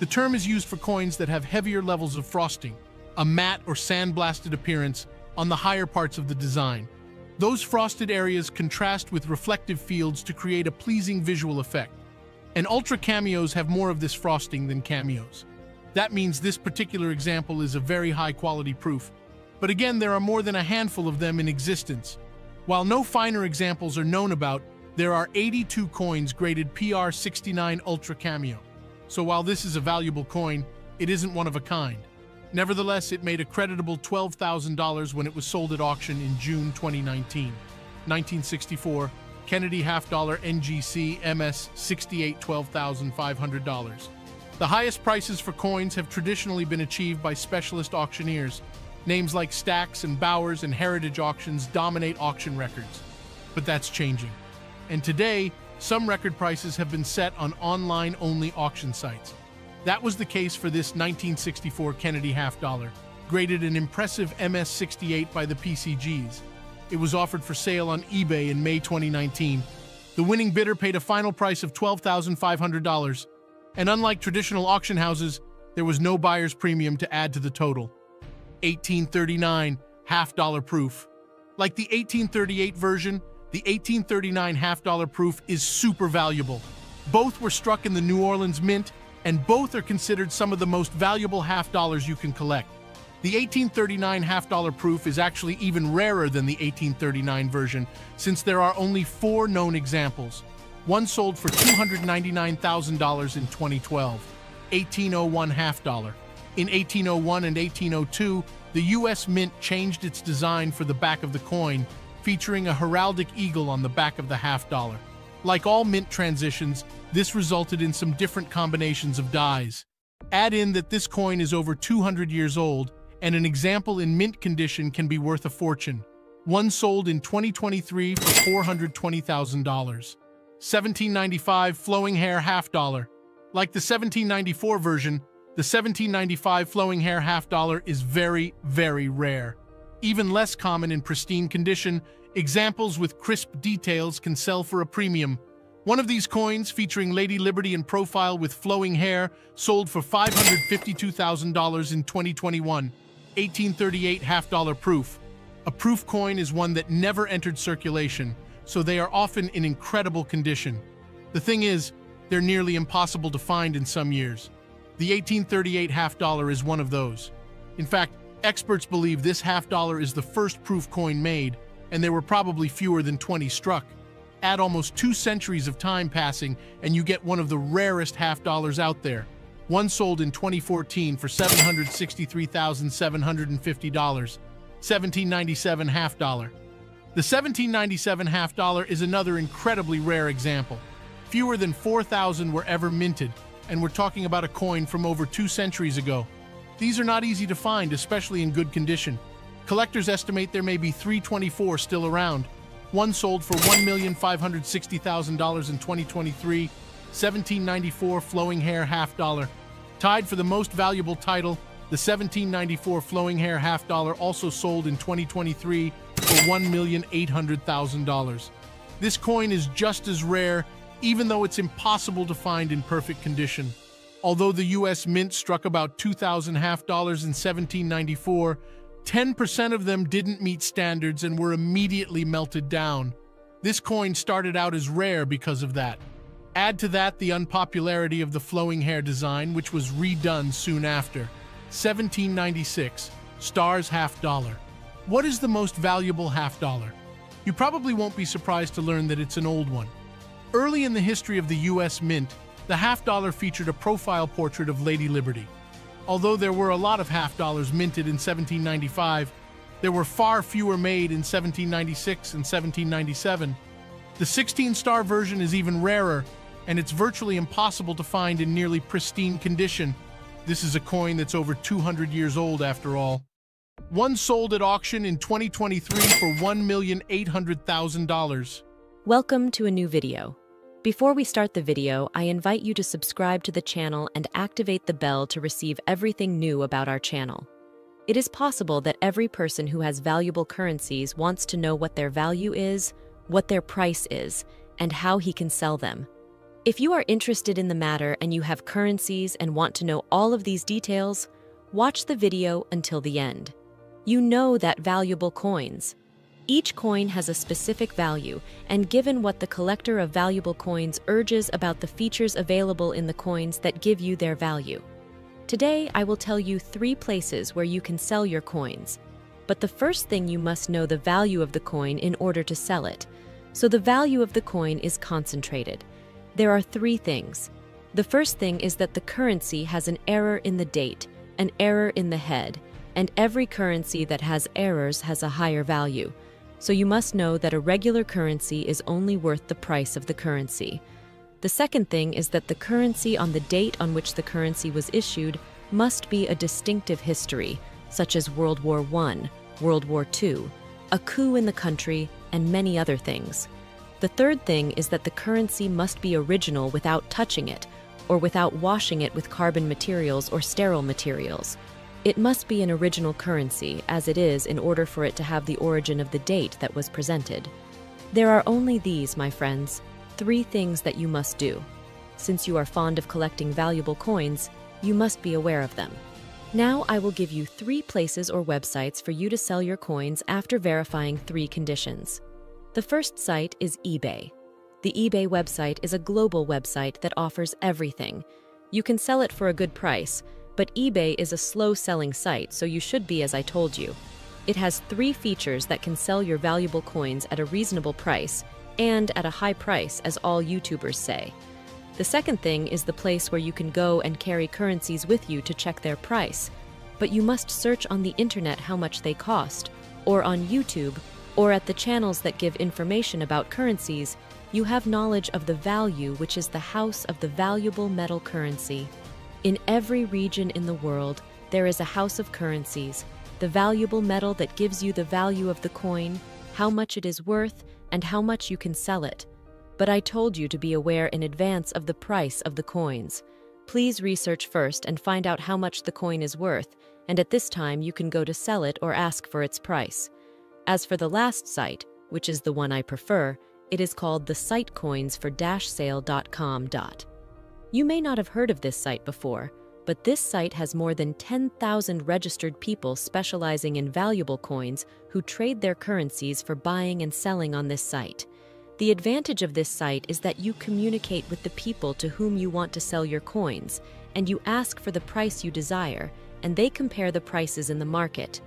The term is used for coins that have heavier levels of frosting, a matte or sandblasted appearance on the higher parts of the design. Those frosted areas contrast with reflective fields to create a pleasing visual effect. And ultra cameos have more of this frosting than cameos. That means this particular example is a very high quality proof. But again, there are more than a handful of them in existence. While no finer examples are known about, there are 82 coins graded PR69 Ultra Cameo. So while this is a valuable coin, it isn't one of a kind. Nevertheless, it made a creditable $12,000 when it was sold at auction in June 2019. 1964, Kennedy half-dollar NGC MS 68 $12,500. The highest prices for coins have traditionally been achieved by specialist auctioneers. Names like Stack's and Bowers and Heritage Auctions dominate auction records. But that's changing. And today, some record prices have been set on online-only auction sites. That was the case for this 1964 Kennedy half-dollar, graded an impressive MS-68 by the PCGS. It was offered for sale on eBay in May 2019. The winning bidder paid a final price of $12,500, and unlike traditional auction houses, there was no buyer's premium to add to the total. 1839 half-dollar proof. Like the 1838 version, the 1839 half-dollar proof is super valuable. Both were struck in the New Orleans Mint, and both are considered some of the most valuable half-dollars you can collect. The 1839 half-dollar proof is actually even rarer than the 1839 version, since there are only 4 known examples. One sold for $299,000 in 2012. 1801 half-dollar. In 1801 and 1802, the U.S. Mint changed its design for the back of the coin, featuring a heraldic eagle on the back of the half-dollar. Like all mint transitions, this resulted in some different combinations of dies. Add in that this coin is over 200 years old, and an example in mint condition can be worth a fortune. One sold in 2023 for $420,000. 1795 flowing hair half-dollar. Like the 1794 version, the 1795 flowing hair half-dollar is very, very rare. Even less common in pristine condition, examples with crisp details can sell for a premium. One of these coins, featuring Lady Liberty in profile with flowing hair, sold for $552,000 in 2021. 1838 half-dollar proof. A proof coin is one that never entered circulation, so they are often in incredible condition. The thing is, they're nearly impossible to find in some years. The 1838 half-dollar is one of those. In fact, experts believe this half-dollar is the first proof coin made, and there were probably fewer than 20 struck. Add almost 2 centuries of time passing, and you get one of the rarest half-dollars out there. One sold in 2014 for $763,750. 1797 half-dollar. The 1797 half-dollar is another incredibly rare example. Fewer than 4,000 were ever minted, and we're talking about a coin from over 2 centuries ago. These are not easy to find, especially in good condition. Collectors estimate there may be 324 still around. One sold for $1,560,000 in 2023, 1794 flowing hair half-dollar. Tied for the most valuable title, the 1794 flowing hair half-dollar also sold in 2023 for $1,800,000. This coin is just as rare, even though it's impossible to find in perfect condition. Although the U.S. Mint struck about 2,000 half-dollars in 1794, 10% of them didn't meet standards and were immediately melted down. This coin started out as rare because of that. Add to that the unpopularity of the flowing hair design, which was redone soon after. 1796, Stars half-dollar. What is the most valuable half-dollar? You probably won't be surprised to learn that it's an old one. Early in the history of the U.S. Mint, the half-dollar featured a profile portrait of Lady Liberty. Although there were a lot of half-dollars minted in 1795, there were far fewer made in 1796 and 1797. The 16-star version is even rarer, and it's virtually impossible to find in nearly pristine condition. This is a coin that's over 200 years old, after all. One sold at auction in 2023 for $1,800,000. Welcome to a new video. Before we start the video, I invite you to subscribe to the channel and activate the bell to receive everything new about our channel. It is possible that every person who has valuable currencies wants to know what their value is, what their price is, and how he can sell them. If you are interested in the matter and you have currencies and want to know all of these details, watch the video until the end. You know that valuable coins. Each coin has a specific value, and given what the collector of valuable coins urges about the features available in the coins that give you their value. Today, I will tell you 3 places where you can sell your coins. But the first thing you must know the value of the coin in order to sell it. So the value of the coin is concentrated. There are 3 things. The first thing is that the currency has an error in the date, an error in the head, and every currency that has errors has a higher value. so you must know that a regular currency is only worth the price of the currency. The second thing is that the currency on the date on which the currency was issued must be a distinctive history, such as World War I, World War II, a coup in the country, and many other things. The third thing is that the currency must be original without touching it, or without washing it with carbon materials or sterile materials. It must be an original currency, as it is, in order for it to have the origin of the date that was presented. There are only these, my friends, three things that you must do. Since you are fond of collecting valuable coins, you must be aware of them. Now I will give you three places or websites for you to sell your coins after verifying three conditions. The first site is eBay. The eBay website is a global website that offers everything. You can sell it for a good price, but eBay is a slow-selling site, so you should be as I told you. It has three features that can sell your valuable coins at a reasonable price and at a high price, as all YouTubers say. The second thing is the place where you can go and carry currencies with you to check their price, but you must search on the internet how much they cost, or on YouTube, or at the channels that give information about currencies. You have knowledge of the value, which is the house of the valuable metal currency. In every region in the world, there is a house of currencies, the valuable metal that gives you the value of the coin, how much it is worth, and how much you can sell it. But I told you to be aware in advance of the price of the coins. Please research first and find out how much the coin is worth, and at this time you can go to sell it or ask for its price. As for the last site, which is the one I prefer, it is called the site coins4-sale.com. You may not have heard of this site before, but this site has more than 10,000 registered people specializing in valuable coins who trade their currencies for buying and selling on this site. The advantage of this site is that you communicate with the people to whom you want to sell your coins, and you ask for the price you desire, and they compare the prices in the market.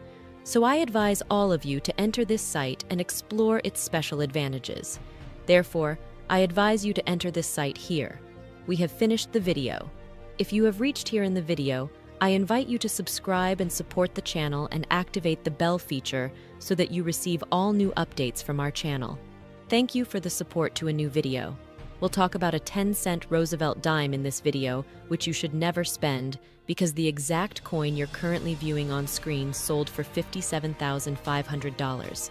So I advise all of you to enter this site and explore its special advantages. Therefore, I advise you to enter this site here. We have finished the video. If you have reached here in the video, I invite you to subscribe and support the channel and activate the bell feature so that you receive all new updates from our channel. Thank you for the support to a new video. We'll talk about a 10-cent Roosevelt dime in this video, which you should never spend because the exact coin you're currently viewing on screen sold for $57,500.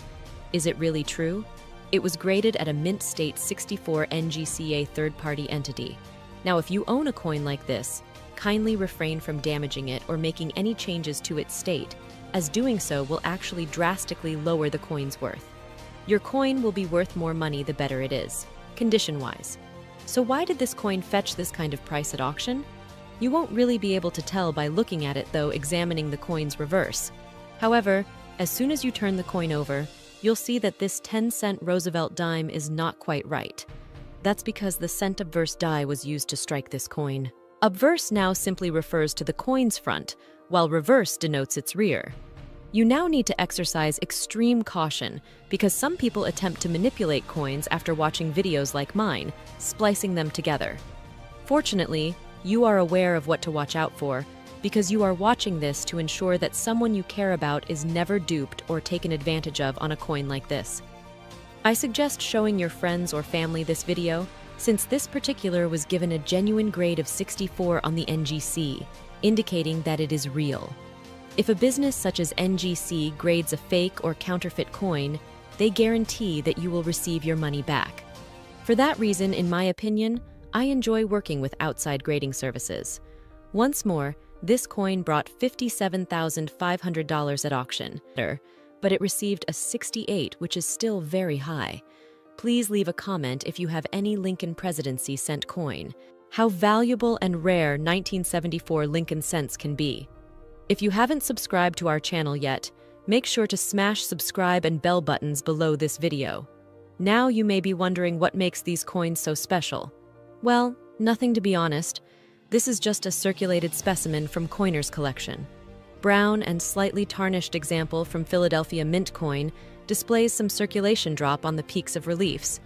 Is it really true? It was graded at a mint state 64 NGC third-party entity. Now, if you own a coin like this, kindly refrain from damaging it or making any changes to its state, as doing so will actually drastically lower the coin's worth. Your coin will be worth more money the better it is, condition-wise. So why did this coin fetch this kind of price at auction? You won't really be able to tell by looking at it, though, examining the coin's reverse. However, as soon as you turn the coin over, you'll see that this 10-cent Roosevelt dime is not quite right. That's because the cent obverse die was used to strike this coin. Obverse now simply refers to the coin's front, while reverse denotes its rear. You now need to exercise extreme caution because some people attempt to manipulate coins after watching videos like mine, splicing them together. Fortunately, you are aware of what to watch out for because you are watching this to ensure that someone you care about is never duped or taken advantage of on a coin like this. I suggest showing your friends or family this video since this particular was given a genuine grade of 64 on the NGC, indicating that it is real. If a business such as NGC grades a fake or counterfeit coin, they guarantee that you will receive your money back. For that reason, in my opinion, I enjoy working with outside grading services. Once more, this coin brought $57,500 at auction, but it received a 68, which is still very high. Please leave a comment if you have any Lincoln presidency cent coin. How valuable and rare 1974 Lincoln cents can be. If you haven't subscribed to our channel yet, make sure to smash subscribe and bell buttons below this video. Now you may be wondering what makes these coins so special. Well, nothing, to be honest. This is just a circulated specimen from Coiner's collection. Brown and slightly tarnished example from Philadelphia Mint coin displays some circulation drop on the peaks of reliefs,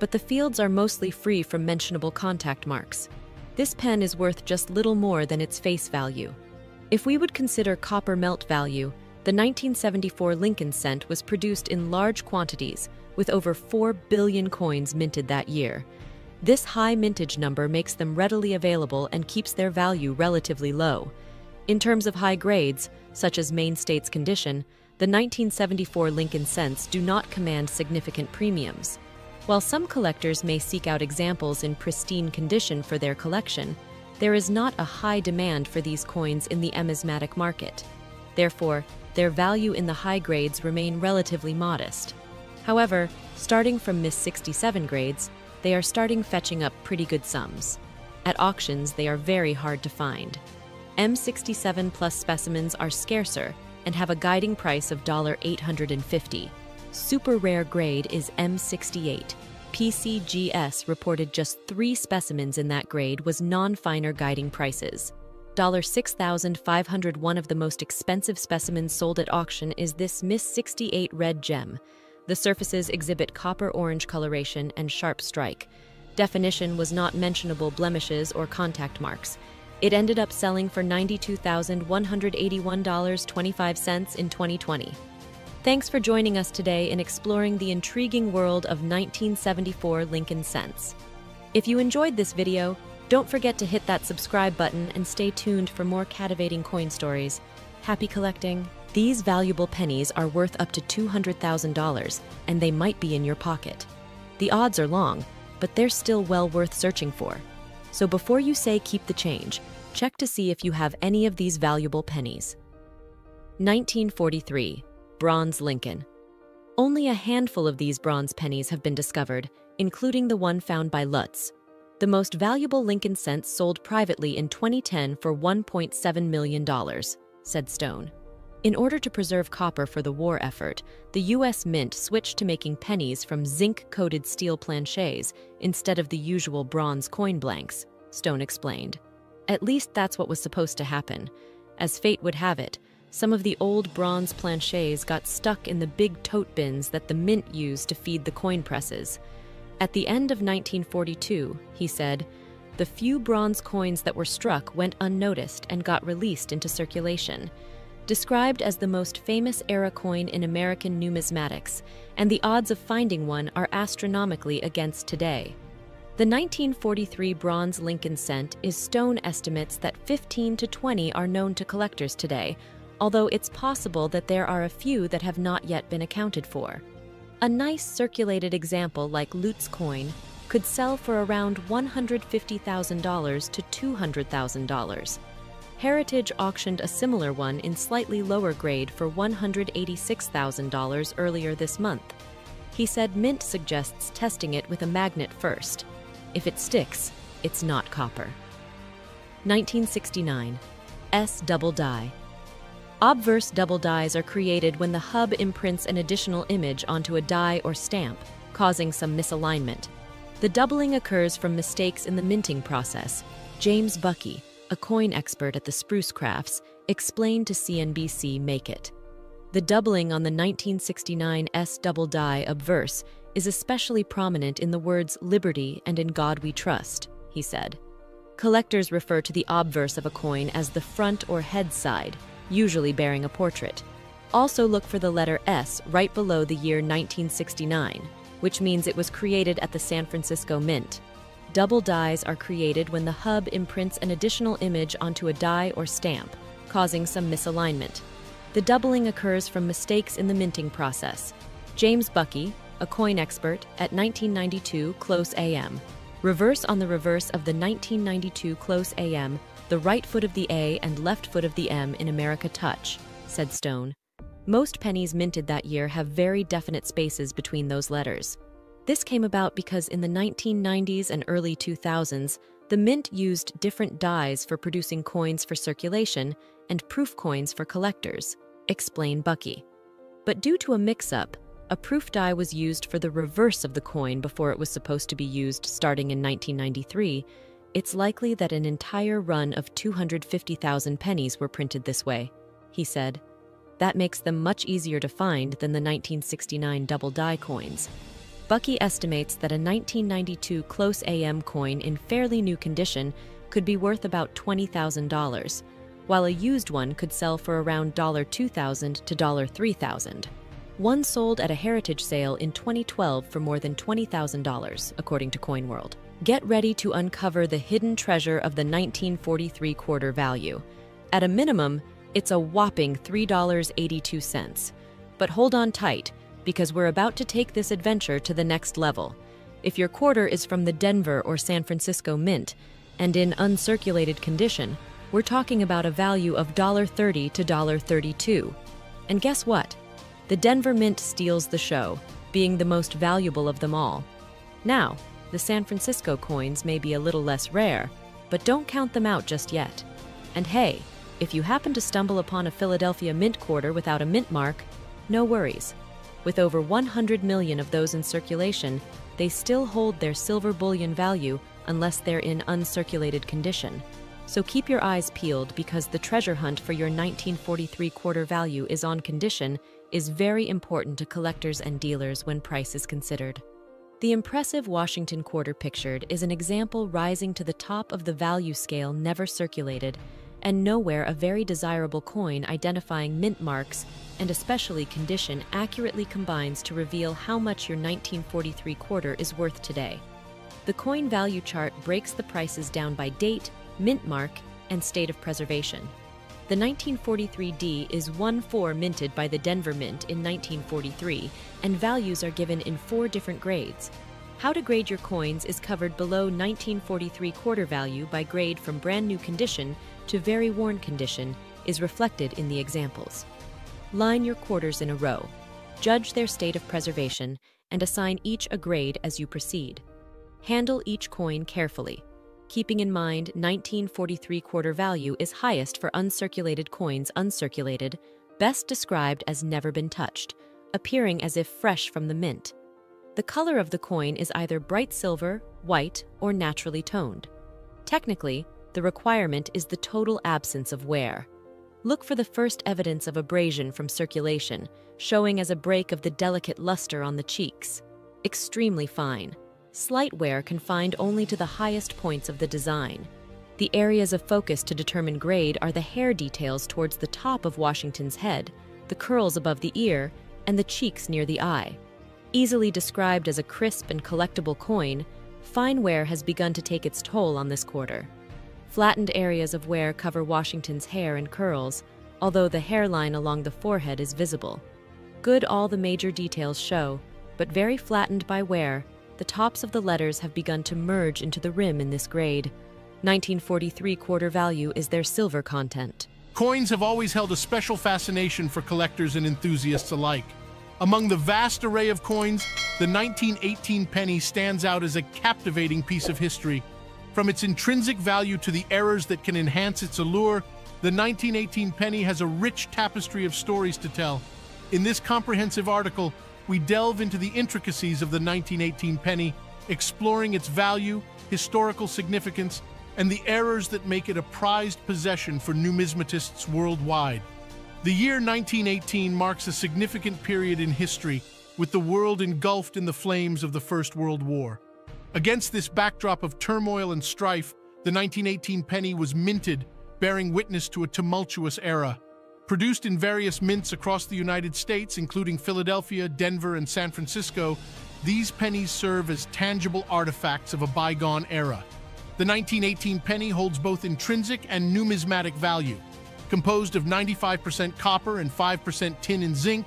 but the fields are mostly free from mentionable contact marks. This pen is worth just little more than its face value. If we would consider copper melt value, The 1974 Lincoln cent was produced in large quantities, with over 4 billion coins minted that year. This high mintage number makes them readily available and keeps their value relatively low. In terms of high grades, such as main state's condition, the 1974 Lincoln cents do not command significant premiums. While some collectors may seek out examples in pristine condition for their collection, there is not a high demand for these coins in the numismatic market. Therefore, their value in the high grades remain relatively modest. However, starting from Miss 67 grades, they are starting fetching up pretty good sums. At auctions, they are very hard to find. M67 plus specimens are scarcer and have a guiding price of $850. Super rare grade is M68. PCGS reported just 3 specimens in that grade was non-finer guiding prices. $6,500. One of the most expensive specimens sold at auction is this Miss 68 red gem. The surfaces exhibit copper-orange coloration and sharp strike. Definition was not mentionable blemishes or contact marks. It ended up selling for $92,181.25 in 2020. Thanks for joining us today in exploring the intriguing world of 1974 Lincoln cents. If you enjoyed this video, don't forget to hit that subscribe button and stay tuned for more captivating coin stories. Happy collecting! These valuable pennies are worth up to $200,000, and they might be in your pocket. The odds are long, but they're still well worth searching for. So before you say keep the change, check to see if you have any of these valuable pennies. 1943, Bronze Lincoln. Only a handful of these bronze pennies have been discovered, including the one found by Lutz. The most valuable Lincoln cent sold privately in 2010 for $1.7 million, said Stone. In order to preserve copper for the war effort, the U.S. Mint switched to making pennies from zinc-coated steel planches instead of the usual bronze coin blanks, Stone explained. At least that's what was supposed to happen. As fate would have it, some of the old bronze planches got stuck in the big tote bins that the Mint used to feed the coin presses. At the end of 1942, he said, the few bronze coins that were struck went unnoticed and got released into circulation. Described as the most famous era coin in American numismatics, and the odds of finding one are astronomically against today. The 1943 bronze Lincoln cent is Stone estimates that 15 to 20 are known to collectors today, although it's possible that there are a few that have not yet been accounted for. A nice circulated example like Lutz coin could sell for around $150,000 to $200,000. Heritage auctioned a similar one in slightly lower grade for $186,000 earlier this month. He said Mint suggests testing it with a magnet first. If it sticks, it's not copper. 1969. S-double die. Obverse double dies are created when the hub imprints an additional image onto a die or stamp, causing some misalignment. The doubling occurs from mistakes in the minting process. James Buckey, a coin expert at the Spruce Crafts, explained to CNBC Make It. The doubling on the 1969 S-double die obverse is especially prominent in the words liberty and in God we trust, he said. Collectors refer to the obverse of a coin as the front or head side, usually bearing a portrait. Also look for the letter S right below the year 1969, which means it was created at the San Francisco Mint. Double dies are created when the hub imprints an additional image onto a die or stamp, causing some misalignment. The doubling occurs from mistakes in the minting process. James Buckey, a coin expert, at 1992 Close AM. Reverse on the reverse of the 1992 Close AM, the right foot of the A and left foot of the M in America touch, said Stone. Most pennies minted that year have very definite spaces between those letters. This came about because in the 1990s and early 2000s, the Mint used different dies for producing coins for circulation and proof coins for collectors, explained Buckey. But due to a mix-up, a proof die was used for the reverse of the coin before it was supposed to be used starting in 1993, It's likely that an entire run of 250,000 pennies were printed this way, he said. That makes them much easier to find than the 1969 double die coins. Buckey estimates that a 1992 Close AM coin in fairly new condition could be worth about $20,000, while a used one could sell for around $2,000 to $3,000. One sold at a heritage sale in 2012 for more than $20,000, according to CoinWorld. Get ready to uncover the hidden treasure of the 1943 quarter value. At a minimum, it's a whopping $3.82. But hold on tight, because we're about to take this adventure to the next level. If your quarter is from the Denver or San Francisco Mint, and in uncirculated condition, we're talking about a value of $1.30 to $1.32. And guess what? The Denver Mint steals the show, being the most valuable of them all. Now, the San Francisco coins may be a little less rare, but don't count them out just yet. And hey, if you happen to stumble upon a Philadelphia Mint quarter without a mint mark, no worries. With over 100 million of those in circulation, they still hold their silver bullion value unless they're in uncirculated condition. So keep your eyes peeled, because the treasure hunt for your 1943 quarter value is on condition is very important to collectors and dealers when price is considered. The impressive Washington quarter pictured is an example rising to the top of the value scale, never circulated, and nowhere a very desirable coin identifying mint marks and especially condition accurately combines to reveal how much your 1943 quarter is worth today. The coin value chart breaks the prices down by date, mint mark, and state of preservation. The 1943D is 1/4 minted by the Denver Mint in 1943, and values are given in 4 different grades. How to grade your coins is covered below 1943 quarter value by grade, from brand new condition to very worn condition is reflected in the examples. Line your quarters in a row, judge their state of preservation, and assign each a grade as you proceed. Handle each coin carefully, keeping in mind 1943 quarter value is highest for uncirculated coins. Uncirculated, best described as never been touched, appearing as if fresh from the mint. The color of the coin is either bright silver, white, or naturally toned. Technically, the requirement is the total absence of wear. Look for the first evidence of abrasion from circulation, showing as a break of the delicate luster on the cheeks. Extremely fine. Slight wear confined only to the highest points of the design. The areas of focus to determine grade are the hair details towards the top of Washington's head, the curls above the ear, and the cheeks near the eye. Easily described as a crisp and collectible coin, fine wear has begun to take its toll on this quarter. Flattened areas of wear cover Washington's hair and curls, although the hairline along the forehead is visible. Good, all the major details show, but very flattened by wear, the tops of the letters have begun to merge into the rim in this grade. 1943 quarter value is their silver content. Coins have always held a special fascination for collectors and enthusiasts alike. Among the vast array of coins, the 1918 penny stands out as a captivating piece of history. From its intrinsic value to the errors that can enhance its allure, the 1918 penny has a rich tapestry of stories to tell. In this comprehensive article, we delve into the intricacies of the 1918 penny, exploring its value, historical significance, and the errors that make it a prized possession for numismatists worldwide. The year 1918 marks a significant period in history, with the world engulfed in the flames of the First World War. Against this backdrop of turmoil and strife, the 1918 penny was minted, bearing witness to a tumultuous era. Produced in various mints across the United States, including Philadelphia, Denver, and San Francisco, these pennies serve as tangible artifacts of a bygone era. The 1918 penny holds both intrinsic and numismatic value. Composed of 95% copper and 5% tin and zinc,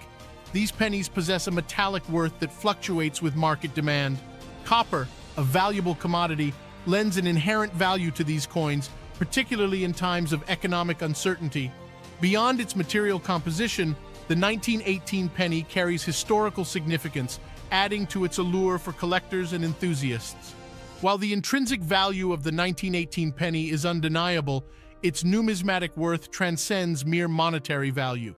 these pennies possess a metallic worth that fluctuates with market demand. Copper, a valuable commodity, lends an inherent value to these coins, particularly in times of economic uncertainty. Beyond its material composition, the 1918 penny carries historical significance, adding to its allure for collectors and enthusiasts. While the intrinsic value of the 1918 penny is undeniable, its numismatic worth transcends mere monetary value.